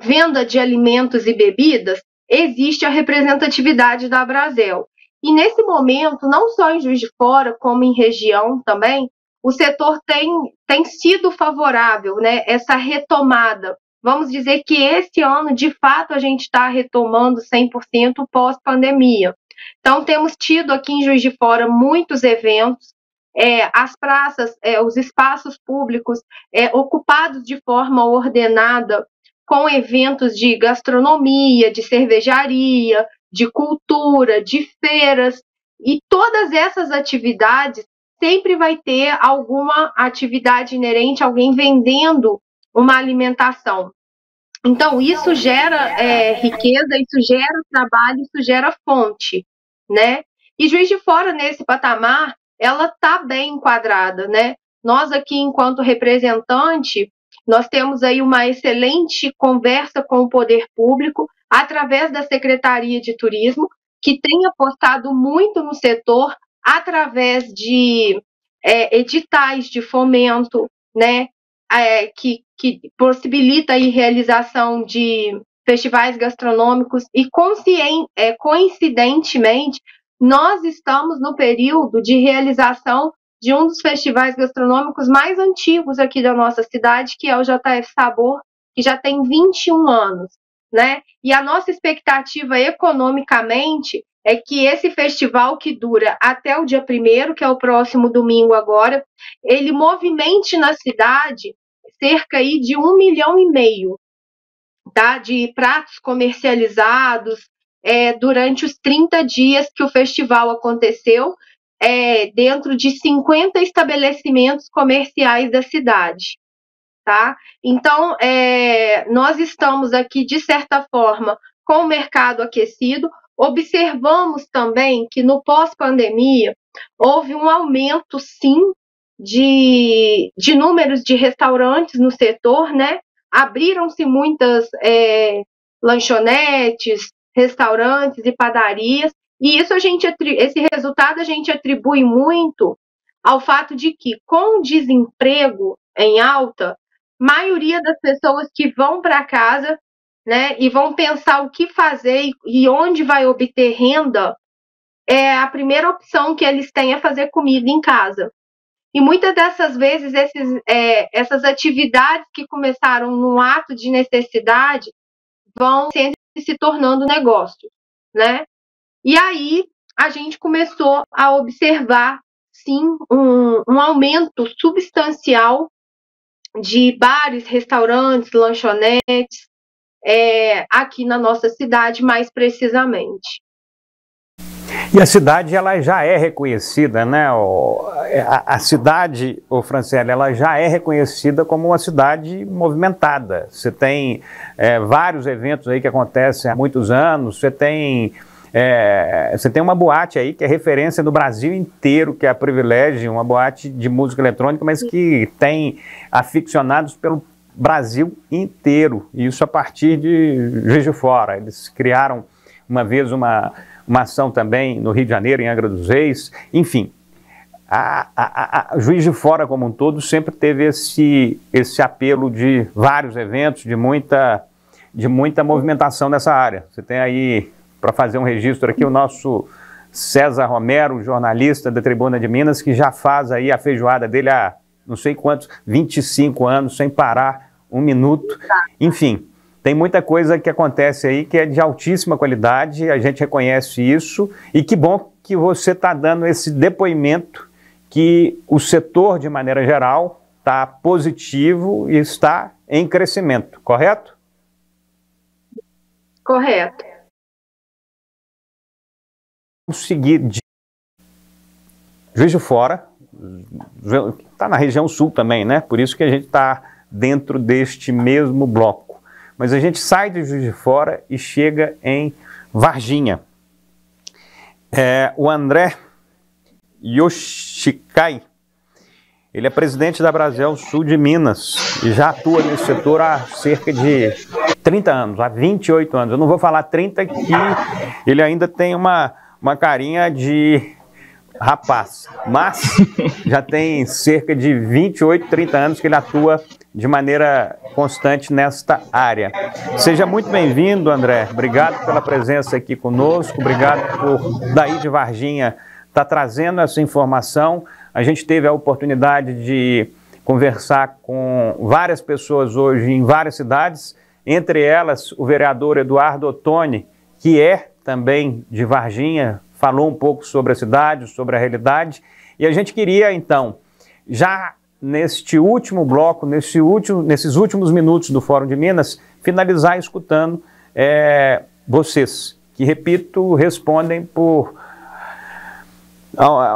venda de alimentos e bebidas, existe a representatividade da Abrasel. E nesse momento, não só em Juiz de Fora, como em região também, o setor tem, tem sido favorável, né, essa retomada. Vamos dizer que esse ano, de fato, a gente está retomando cem por cento pós-pandemia. Então, temos tido aqui em Juiz de Fora muitos eventos, É, as praças, é, os espaços públicos é, ocupados de forma ordenada, com eventos de gastronomia, de cervejaria, de cultura, de feiras, e todas essas atividades sempre vai ter alguma atividade inerente, alguém vendendo uma alimentação. Então, isso gera é, riqueza, isso gera trabalho, isso gera fonte, né? E Juiz de Fora, nesse patamar, ela está bem enquadrada, né? Nós aqui, enquanto representante, nós temos aí uma excelente conversa com o poder público através da Secretaria de Turismo, que tem apostado muito no setor através de é, editais de fomento, né, é, que, que possibilita a realização de festivais gastronômicos e, é, coincidentemente, nós estamos no período de realização de um dos festivais gastronômicos mais antigos aqui da nossa cidade, que é o J F Sabor, que já tem vinte e um anos, né? E a nossa expectativa economicamente é que esse festival, que dura até o dia primeiro, que é o próximo domingo agora, ele movimente na cidade cerca aí de um milhão e meio, tá? De pratos comercializados é, durante os trinta dias que o festival aconteceu, É, dentro de cinquenta estabelecimentos comerciais da cidade, tá? Então, é, nós estamos aqui, de certa forma, com o mercado aquecido. Observamos também que no pós-pandemia houve um aumento, sim, de, de números de restaurantes no setor, né? Abriram-se muitas é, lanchonetes, restaurantes e padarias. E isso a gente, esse resultado a gente atribui muito ao fato de que, com o desemprego em alta, a maioria das pessoas que vão para casa, né, e vão pensar o que fazer e onde vai obter renda, é a primeira opção que eles têm é fazer comida em casa. E muitas dessas vezes, esses, é, essas atividades que começaram num ato de necessidade vão sempre se tornando negócio, né? E aí, a gente começou a observar, sim um, um aumento substancial de bares, restaurantes, lanchonetes, é, aqui na nossa cidade, mais precisamente. E a cidade, ela já é reconhecida, né? O, a, a cidade, ô Franciele, ela já é reconhecida como uma cidade movimentada. Você tem é, vários eventos aí que acontecem há muitos anos, você tem... É, você tem uma boate aí que é referência no Brasil inteiro, que é a Privilégio, uma boate de música eletrônica, mas que tem aficionados pelo Brasil inteiro, e isso a partir de Juiz de Fora. Eles criaram uma vez uma, uma ação também no Rio de Janeiro, em Angra dos Reis, enfim. A, a, a Juiz de Fora como um todo sempre teve esse, esse apelo de vários eventos, de muita, de muita movimentação nessa área. Você tem aí... Para fazer um registro aqui, o nosso César Romero, jornalista da Tribuna de Minas, que já faz aí a feijoada dele há não sei quantos, vinte e cinco anos, sem parar um minuto. Enfim, tem muita coisa que acontece aí que é de altíssima qualidade, a gente reconhece isso, e que bom que você está dando esse depoimento que o setor, de maneira geral, está positivo e está em crescimento, correto? Correto. Seguir de Juiz de Fora, está na região sul também, né? Por isso que a gente está dentro deste mesmo bloco. Mas a gente sai de Juiz de Fora e chega em Varginha. É, o André Yoshikai, ele é presidente da Abrasel Sul de Minas e já atua nesse setor há cerca de trinta anos, há vinte e oito anos. Eu não vou falar trinta, que ele ainda tem uma... uma carinha de rapaz, mas já tem cerca de vinte e oito, trinta anos que ele atua de maneira constante nesta área. Seja muito bem-vindo, André. Obrigado pela presença aqui conosco, obrigado por, daí de Varginha, estar trazendo essa informação. A gente teve a oportunidade de conversar com várias pessoas hoje em várias cidades, entre elas o vereador Eduardo Ottoni, que é também de Varginha, falou um pouco sobre a cidade, sobre a realidade, e a gente queria, então, já neste último bloco, nesse último, nesses últimos minutos do Fórum de Minas, finalizar escutando é, vocês, que, repito, respondem por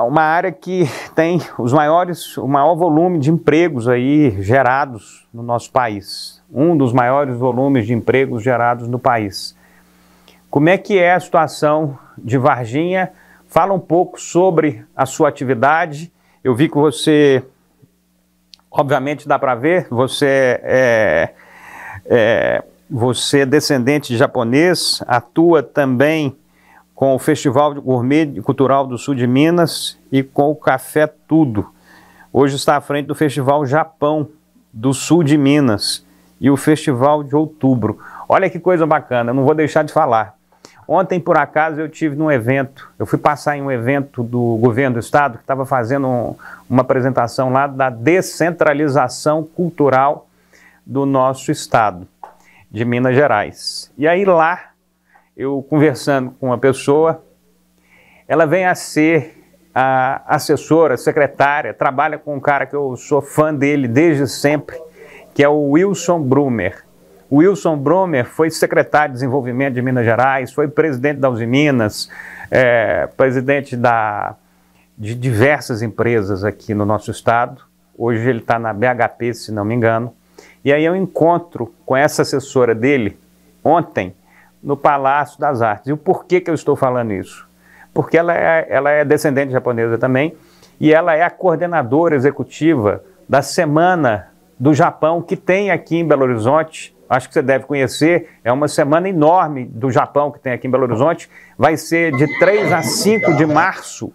uma área que tem os maiores, o maior volume de empregos aí gerados no nosso país, um dos maiores volumes de empregos gerados no país. Como é que é a situação de Varginha? Fala um pouco sobre a sua atividade. Eu vi que você, obviamente dá para ver, você é, é, você é descendente de japonês, atua também com o Festival Gourmet e Cultural do Sul de Minas e com o Café Tudo. Hoje está à frente do Festival Japão do Sul de Minas e o Festival de Outubro. Olha que coisa bacana, eu não vou deixar de falar. Ontem, por acaso, eu tive num evento, eu fui passar em um evento do governo do estado, que estava fazendo um, uma apresentação lá da descentralização cultural do nosso estado, de Minas Gerais. E aí lá, eu conversando com uma pessoa, ela vem a ser a assessora, secretária, trabalha com um cara que eu sou fã dele desde sempre, que é o Wilson Brummer. O Wilson Brummer foi secretário de Desenvolvimento de Minas Gerais, foi presidente da Usiminas, é, presidente da, de diversas empresas aqui no nosso estado. Hoje ele está na B H P, se não me engano. E aí eu encontro com essa assessora dele ontem no Palácio das Artes. E o porquê que eu estou falando isso? Porque ela é, ela é descendente japonesa também e ela é a coordenadora executiva da Semana do Japão, que tem aqui em Belo Horizonte. Acho que você deve conhecer, é uma semana enorme do Japão que tem aqui em Belo Horizonte. Vai ser de três a cinco de março,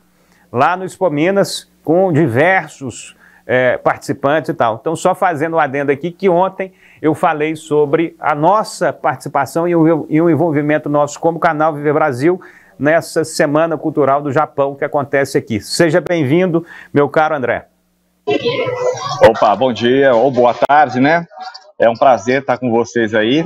lá no Expo Minas, com diversos é, participantes e tal. Então, só fazendo um adendo aqui, que ontem eu falei sobre a nossa participação e o, e o envolvimento nosso como Canal Viver Brasil nessa Semana Cultural do Japão que acontece aqui. Seja bem-vindo, meu caro André. Opa, bom dia ou boa tarde, né? É um prazer estar com vocês aí.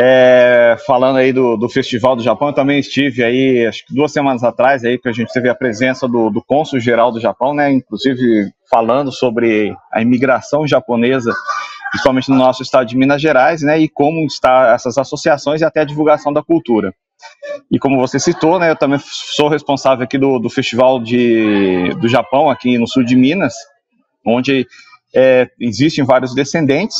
É, falando aí do, do Festival do Japão, eu também estive aí, acho que duas semanas atrás, aí, que a gente teve a presença do, do cônsul-geral do Japão, né, inclusive falando sobre a imigração japonesa, principalmente no nosso estado de Minas Gerais, né, e como está essas associações e até a divulgação da cultura. E como você citou, né, eu também sou responsável aqui do, do Festival de, do Japão, aqui no sul de Minas, onde é, existem vários descendentes,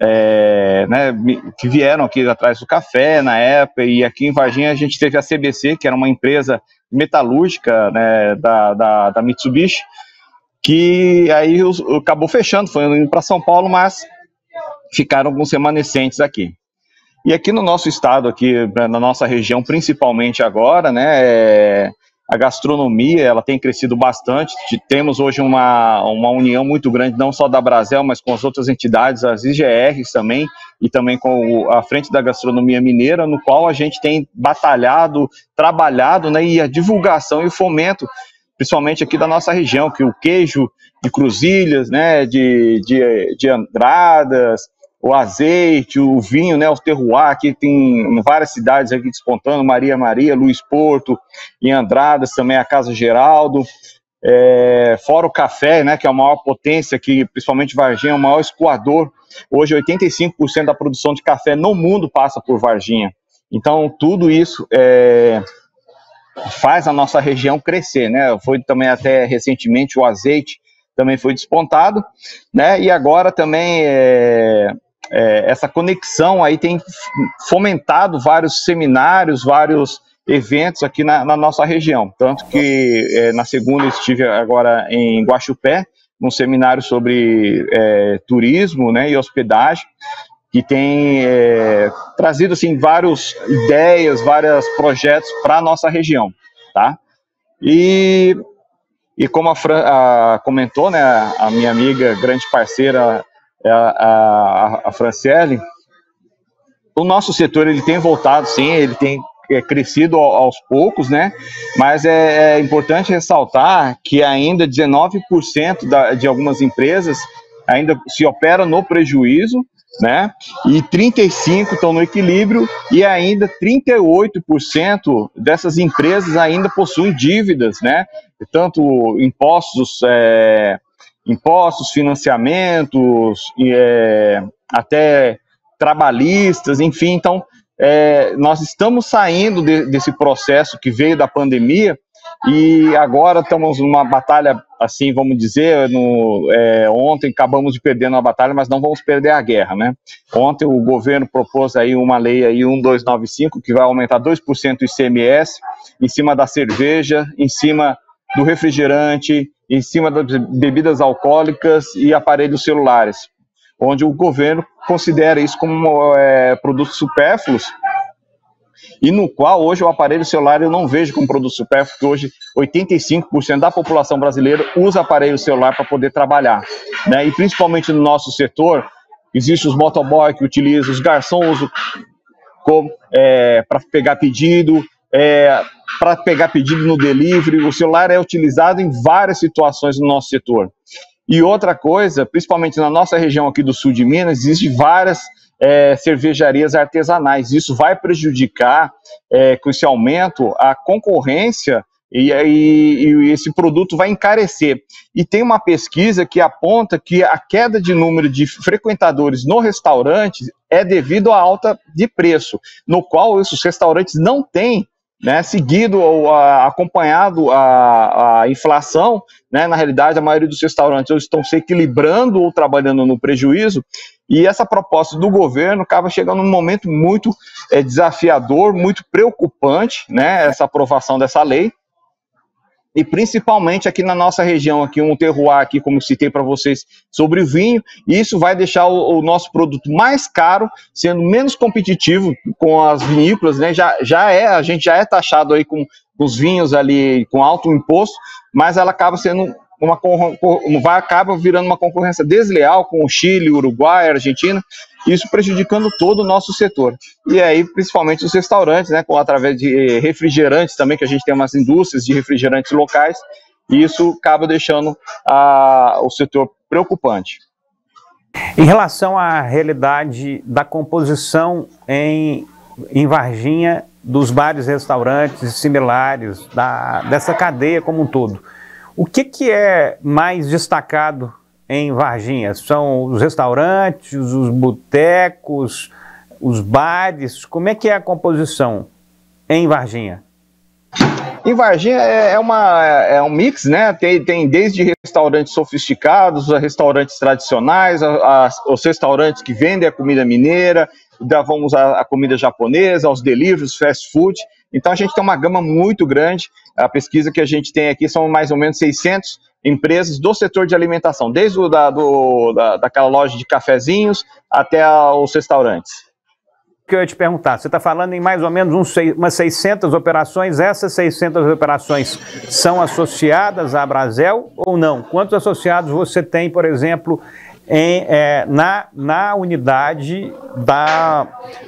É, né, que vieram aqui atrás do café na época, e aqui em Varginha a gente teve a C B C, que era uma empresa metalúrgica, né, da, da, da Mitsubishi, que aí os, acabou fechando, foi indo para São Paulo, mas ficaram alguns remanescentes aqui. E aqui no nosso estado, aqui na nossa região principalmente agora, né, é, a gastronomia, ela tem crescido bastante. Temos hoje uma, uma união muito grande, não só da Abrasel, mas com as outras entidades, as I G Rs também, e também com a Frente da Gastronomia Mineira, no qual a gente tem batalhado, trabalhado, né, e a divulgação e o fomento, principalmente aqui da nossa região, que o queijo de Cruzilhas, né, de, de, de Andradas, o azeite, o vinho, né, o terroir, aqui tem várias cidades aqui despontando, Maria Maria, Luiz Porto, em Andradas também a Casa Geraldo, é, fora o café, né, que é a maior potência, que principalmente Varginha é o maior escoador, hoje oitenta e cinco por cento da produção de café no mundo passa por Varginha, então tudo isso é, faz a nossa região crescer, né, foi também até recentemente o azeite, também foi despontado, né, e agora também é... É, essa conexão aí tem fomentado vários seminários, vários eventos aqui na, na nossa região, tanto que é, na segunda estive agora em Guaxupé, num seminário sobre é, turismo, né, e hospedagem, que tem é, trazido assim, várias ideias, vários projetos para a nossa região, tá? E, e como a Fran a, comentou, né, a minha amiga, grande parceira, A, a, a Franciele, o nosso setor ele tem voltado, sim, ele tem é, crescido aos poucos, né? Mas é, é importante ressaltar que ainda dezenove por cento da, de algumas empresas ainda se opera no prejuízo, né? E trinta e cinco por cento estão no equilíbrio e ainda trinta e oito por cento dessas empresas ainda possuem dívidas, né? Tanto impostos, é, impostos, financiamentos, é, até trabalhistas, enfim. Então, é, nós estamos saindo de, desse processo que veio da pandemia e agora estamos numa batalha, assim, vamos dizer, no, é, ontem acabamos de perder uma batalha, mas não vamos perder a guerra, né? Ontem o governo propôs aí uma lei aí, um dois nove cinco, que vai aumentar dois por cento o I C M S em cima da cerveja, em cima do refrigerante, em cima das bebidas alcoólicas e aparelhos celulares, onde o governo considera isso como é, produtos supérfluos, e no qual hoje o aparelho celular eu não vejo como produto supérfluo, porque hoje oitenta e cinco por cento da população brasileira usa aparelho celular para poder trabalhar, né? E principalmente no nosso setor, existem os motoboy que utilizam, os garçons usam é, para pegar pedido, É, para pegar pedido no delivery, o celular é utilizado em várias situações no nosso setor. E outra coisa, principalmente na nossa região aqui do sul de Minas, existem várias é, cervejarias artesanais. Isso vai prejudicar, é, com esse aumento, a concorrência e, e, e esse produto vai encarecer. E tem uma pesquisa que aponta que a queda de número de frequentadores no restaurante é devido à alta de preço, no qual esses restaurantes não têm, né, seguido ou a, acompanhado a, a inflação, né? Na realidade, a maioria dos restaurantes estão se equilibrando ou trabalhando no prejuízo, e essa proposta do governo acaba chegando num momento muito é, desafiador, muito preocupante, né, essa aprovação dessa lei, e principalmente aqui na nossa região, aqui um terroir, aqui, como citei para vocês, sobre o vinho, e isso vai deixar o, o nosso produto mais caro, sendo menos competitivo com as vinícolas, né? Já, já é, a gente já é taxado aí com os vinhos ali, com alto imposto, mas ela acaba sendo uma, vai, acaba virando uma concorrência desleal com o Chile, Uruguai, Argentina, isso prejudicando todo o nosso setor. E aí, principalmente os restaurantes, né, com, através de refrigerantes também, que a gente tem umas indústrias de refrigerantes locais, e isso acaba deixando a, o setor preocupante. Em relação à realidade da composição em, em Varginha, dos bares, restaurantes similares, da, dessa cadeia como um todo, o que, que é mais destacado em Varginha? São os restaurantes, os botecos, os bares? Como é que é a composição em Varginha? Em Varginha é, uma, é um mix, né? Tem, tem desde restaurantes sofisticados, a restaurantes tradicionais, a, a, os restaurantes que vendem a comida mineira, da, vamos à, à comida japonesa, aos deliveries, fast food. Então a gente tem uma gama muito grande. A pesquisa que a gente tem aqui são mais ou menos seiscentas empresas do setor de alimentação, desde o da, do, da, daquela loja de cafezinhos até a, os restaurantes. Que eu ia te perguntar, você está falando em mais ou menos uns, umas seiscentas operações. Essas seiscentas operações são associadas à Abrasel ou não? Quantos associados você tem, por exemplo, em, é, na, na unidade da,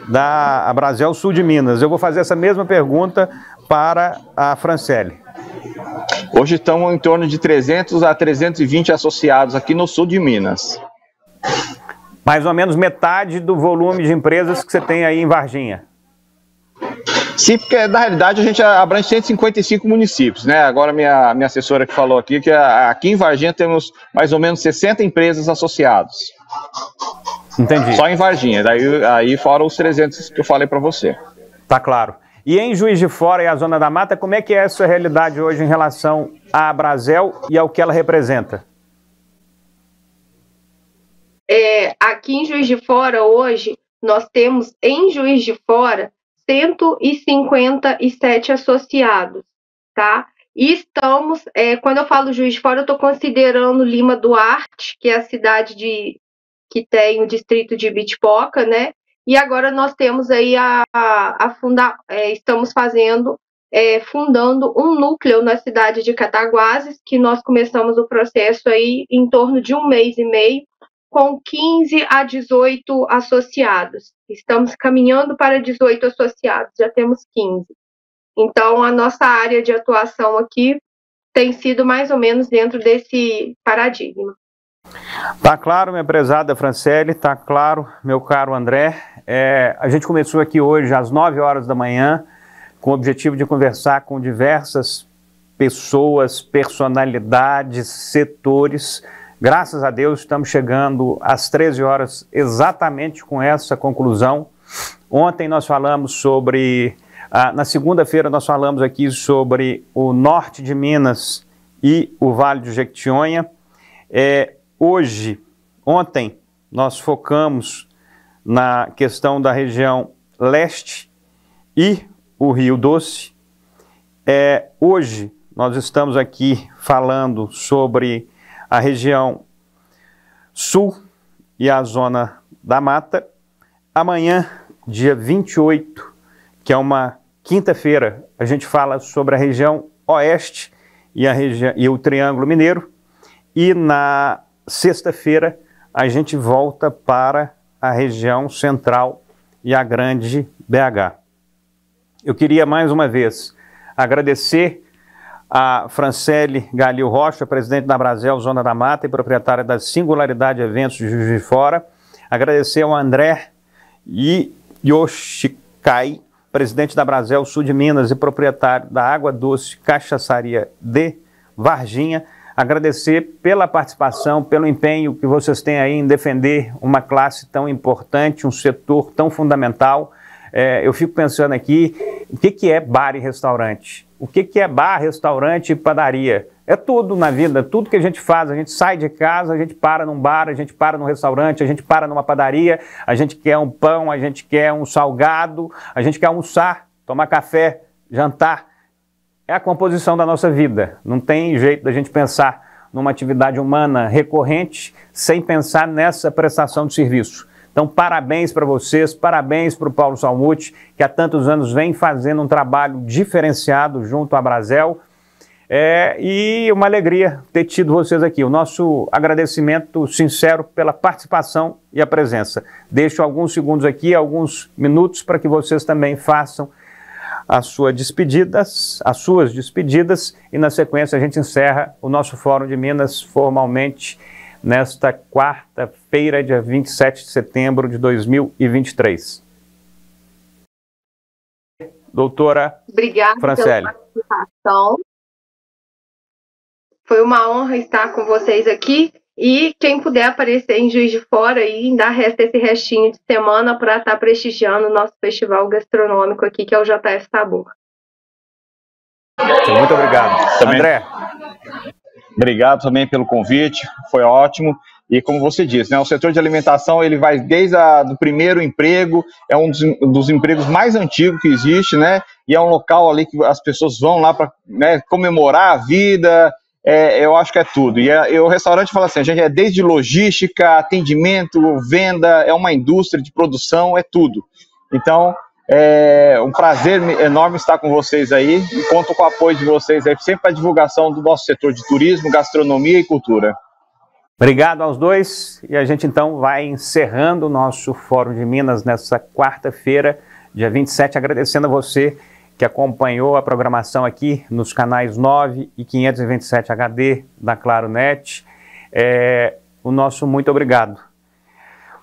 da Abrasel Sul de Minas? Eu vou fazer essa mesma pergunta para a Franciele. Hoje estão em torno de trezentos a trezentos e vinte associados aqui no Sul de Minas. Mais ou menos metade do volume de empresas que você tem aí em Varginha. Sim, porque na realidade a gente abrange cento e cinquenta e cinco municípios, né? Agora minha, minha assessora que falou aqui, que aqui em Varginha temos mais ou menos sessenta empresas associadas. Entendi. Só em Varginha, daí aí fora os trezentos que eu falei para você. Tá claro. E em Juiz de Fora e a Zona da Mata, como é que é essa realidade hoje em relação à Abrasel e ao que ela representa? É, aqui em Juiz de Fora, hoje, nós temos em Juiz de Fora cento e cinquenta e sete associados, tá? E estamos, é, quando eu falo Juiz de Fora, eu estou considerando Lima Duarte, que é a cidade de, que tem o distrito de Ibitipoca, né? E agora nós temos aí a, a, a fundar, é, estamos fazendo, é, fundando um núcleo na cidade de Cataguases, que nós começamos o processo aí em torno de um mês e meio, com quinze a dezoito associados. Estamos caminhando para dezoito associados, já temos quinze. Então, a nossa área de atuação aqui tem sido mais ou menos dentro desse paradigma. Tá claro, minha prezada Franciele, tá claro, meu caro André. É, a gente começou aqui hoje às nove horas da manhã, com o objetivo de conversar com diversas pessoas, personalidades, setores. Graças a Deus, estamos chegando às treze horas exatamente com essa conclusão. Ontem nós falamos sobre, ah, na segunda-feira nós falamos aqui sobre o norte de Minas e o Vale do Jequitinhonha. É, hoje, ontem, nós focamos na questão da região leste e o Rio Doce. É, hoje nós estamos aqui falando sobre a região sul e a Zona da Mata. Amanhã, dia vinte e oito, que é uma quinta-feira, a gente fala sobre a região oeste e, a regi- e o Triângulo Mineiro. E na sexta-feira, a gente volta para a região central e a grande B H. Eu queria, mais uma vez, agradecer a Franciele Galil Rocha, presidente da Abrasel Zona da Mata e proprietária da Singularidade Eventos de Juiz de Fora. Agradecer ao André Yoshikai, presidente da Abrasel Sul de Minas e proprietário da Água Doce Cachaçaria de Varginha. Agradecer pela participação, pelo empenho que vocês têm aí em defender uma classe tão importante, um setor tão fundamental. É, eu fico pensando aqui, o que, que é bar e restaurante? O que, que é bar, restaurante e padaria? É tudo na vida, tudo que a gente faz. A gente sai de casa, a gente para num bar, a gente para num restaurante, a gente para numa padaria, a gente quer um pão, a gente quer um salgado, a gente quer almoçar, tomar café, jantar. É a composição da nossa vida. Não tem jeito da gente pensar numa atividade humana recorrente sem pensar nessa prestação de serviço. Então, parabéns para vocês, parabéns para o Paulo Salmucci, que há tantos anos vem fazendo um trabalho diferenciado junto à Abrasel. É, e uma alegria ter tido vocês aqui. O nosso agradecimento sincero pela participação e a presença. Deixo alguns segundos aqui, alguns minutos, para que vocês também façam as suas despedidas, as suas despedidas. E, na sequência, a gente encerra o nosso Fórum de Minas formalmente nesta quarta-feira, dia vinte e sete de setembro de dois mil e vinte e três. Doutora Obrigada Franciele. Pela participação. Foi uma honra estar com vocês aqui. E quem puder aparecer em Juiz de Fora e ainda resta esse restinho de semana para estar prestigiando o nosso festival gastronômico aqui, que é o J F Sabor. Muito obrigado. Também, André. Obrigado também pelo convite, foi ótimo. E como você disse, né, o setor de alimentação ele vai desde a, do primeiro emprego, é um dos, dos empregos mais antigos que existe, né? E é um local ali que as pessoas vão lá para, né, comemorar a vida. É, eu acho que é tudo. E, é, e o restaurante fala assim, a gente é desde logística, atendimento, venda, é uma indústria de produção, é tudo. Então, é um prazer enorme estar com vocês aí e conto com o apoio de vocês aí, sempre para a divulgação do nosso setor de turismo, gastronomia e cultura. Obrigado aos dois e a gente então vai encerrando o nosso Fórum de Minas nessa quarta-feira, dia vinte e sete, agradecendo a você que acompanhou a programação aqui nos canais nove e quinhentos e vinte e sete H D da Claro Net. É, o nosso muito obrigado.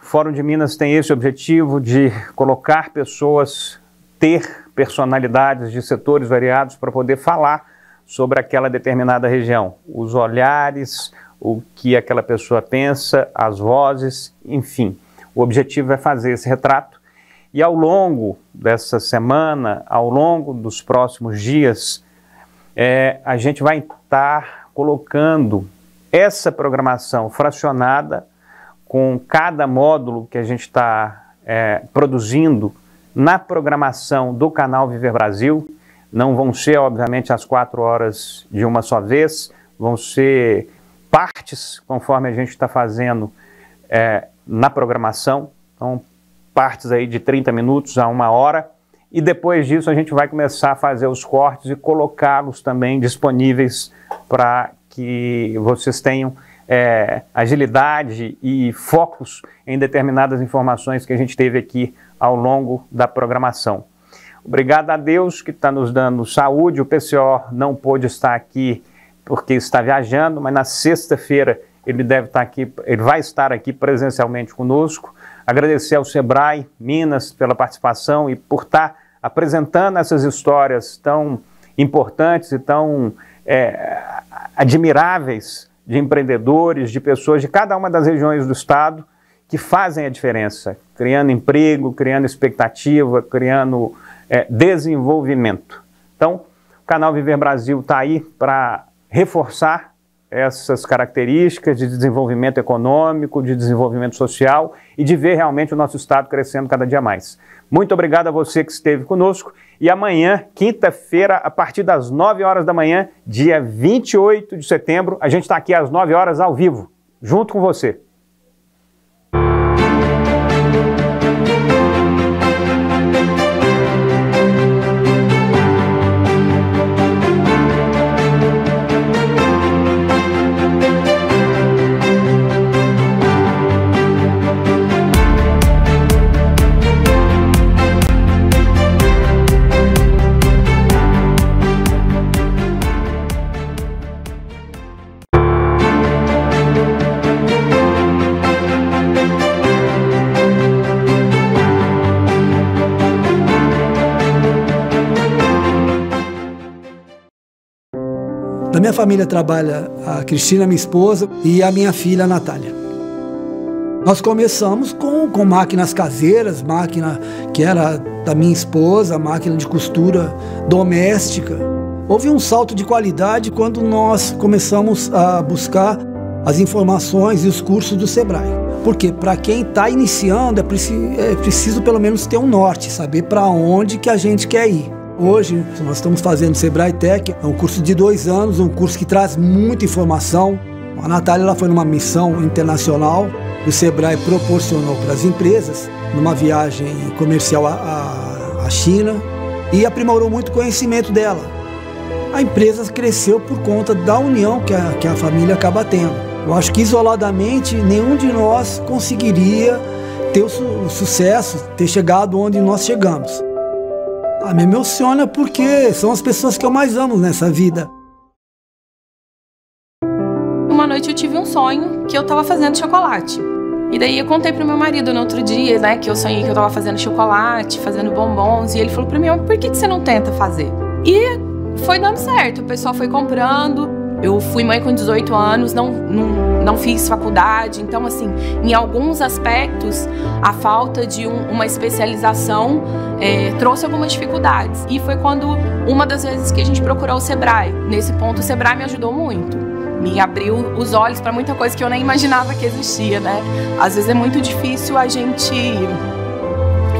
O Fórum de Minas tem esse objetivo de colocar pessoas, ter personalidades de setores variados para poder falar sobre aquela determinada região. Os olhares, o que aquela pessoa pensa, as vozes, enfim. O objetivo é fazer esse retrato. E ao longo dessa semana, ao longo dos próximos dias, é, a gente vai estar colocando essa programação fracionada com cada módulo que a gente está é, produzindo na programação do Canal Viver Brasil. Não vão ser, obviamente, as quatro horas de uma só vez, vão ser partes, conforme a gente está fazendo é, na programação. Então, partes aí de trinta minutos a uma hora, e depois disso a gente vai começar a fazer os cortes e colocá-los também disponíveis para que vocês tenham é, agilidade e focos em determinadas informações que a gente teve aqui ao longo da programação. Obrigado a Deus que está nos dando saúde. O P C O não pôde estar aqui porque está viajando, mas na sexta-feira ele deve estar aqui, ele vai estar aqui presencialmente conosco. Agradecer ao Sebrae Minas pela participação e por estar apresentando essas histórias tão importantes e tão é, admiráveis de empreendedores, de pessoas de cada uma das regiões do estado que fazem a diferença, criando emprego, criando expectativa, criando é, desenvolvimento. Então, o Canal Viver Brasil está aí para reforçar essas características de desenvolvimento econômico, de desenvolvimento social e de ver realmente o nosso estado crescendo cada dia mais. Muito obrigado a você que esteve conosco e amanhã, quinta-feira, a partir das nove horas da manhã, dia vinte e oito de setembro, a gente está aqui às nove horas ao vivo, junto com você. Na minha família trabalha a Cristina, minha esposa, e a minha filha, a Natália. Nós começamos com, com máquinas caseiras, máquina que era da minha esposa, máquina de costura doméstica. Houve um salto de qualidade quando nós começamos a buscar as informações e os cursos do Sebrae. Porque para quem está iniciando é preciso, é preciso pelo menos ter um norte, saber para onde que a gente quer ir. Hoje, nós estamos fazendo Sebrae Tech, é um curso de dois anos, um curso que traz muita informação. A Natália ela foi numa missão internacional, o Sebrae proporcionou para as empresas, numa viagem comercial à, à China, e aprimorou muito o conhecimento dela. A empresa cresceu por conta da união que a, que a família acaba tendo. Eu acho que isoladamente, nenhum de nós conseguiria ter o, su o sucesso, ter chegado onde nós chegamos. Ah, me emociona porque são as pessoas que eu mais amo nessa vida. uma noite eu tive um sonho que eu tava fazendo chocolate. E daí eu contei pro meu marido no outro dia, né, que eu sonhei que eu tava fazendo chocolate, fazendo bombons, e ele falou pra mim, por que que você não tenta fazer? E foi dando certo, o pessoal foi comprando. Eu fui mãe com dezoito anos, não, não, não fiz faculdade, então assim, em alguns aspectos, a falta de um, uma especialização é, trouxe algumas dificuldades. E foi quando, uma das vezes que a gente procurou o Sebrae, nesse ponto o Sebrae me ajudou muito. Me abriu os olhos para muita coisa que eu nem imaginava que existia, né? Às vezes é muito difícil a gente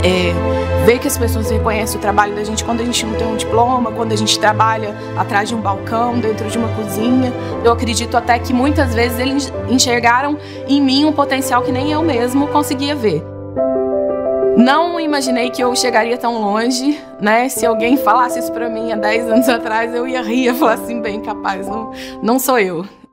é, ver que as pessoas reconhecem o trabalho da gente quando a gente não tem um diploma, quando a gente trabalha atrás de um balcão, dentro de uma cozinha. Eu acredito até que muitas vezes eles enxergaram em mim um potencial que nem eu mesmo conseguia ver. Não imaginei que eu chegaria tão longe, né? Se alguém falasse isso pra mim há dez anos atrás, eu ia rir e falar assim, bem capaz, não, não sou eu.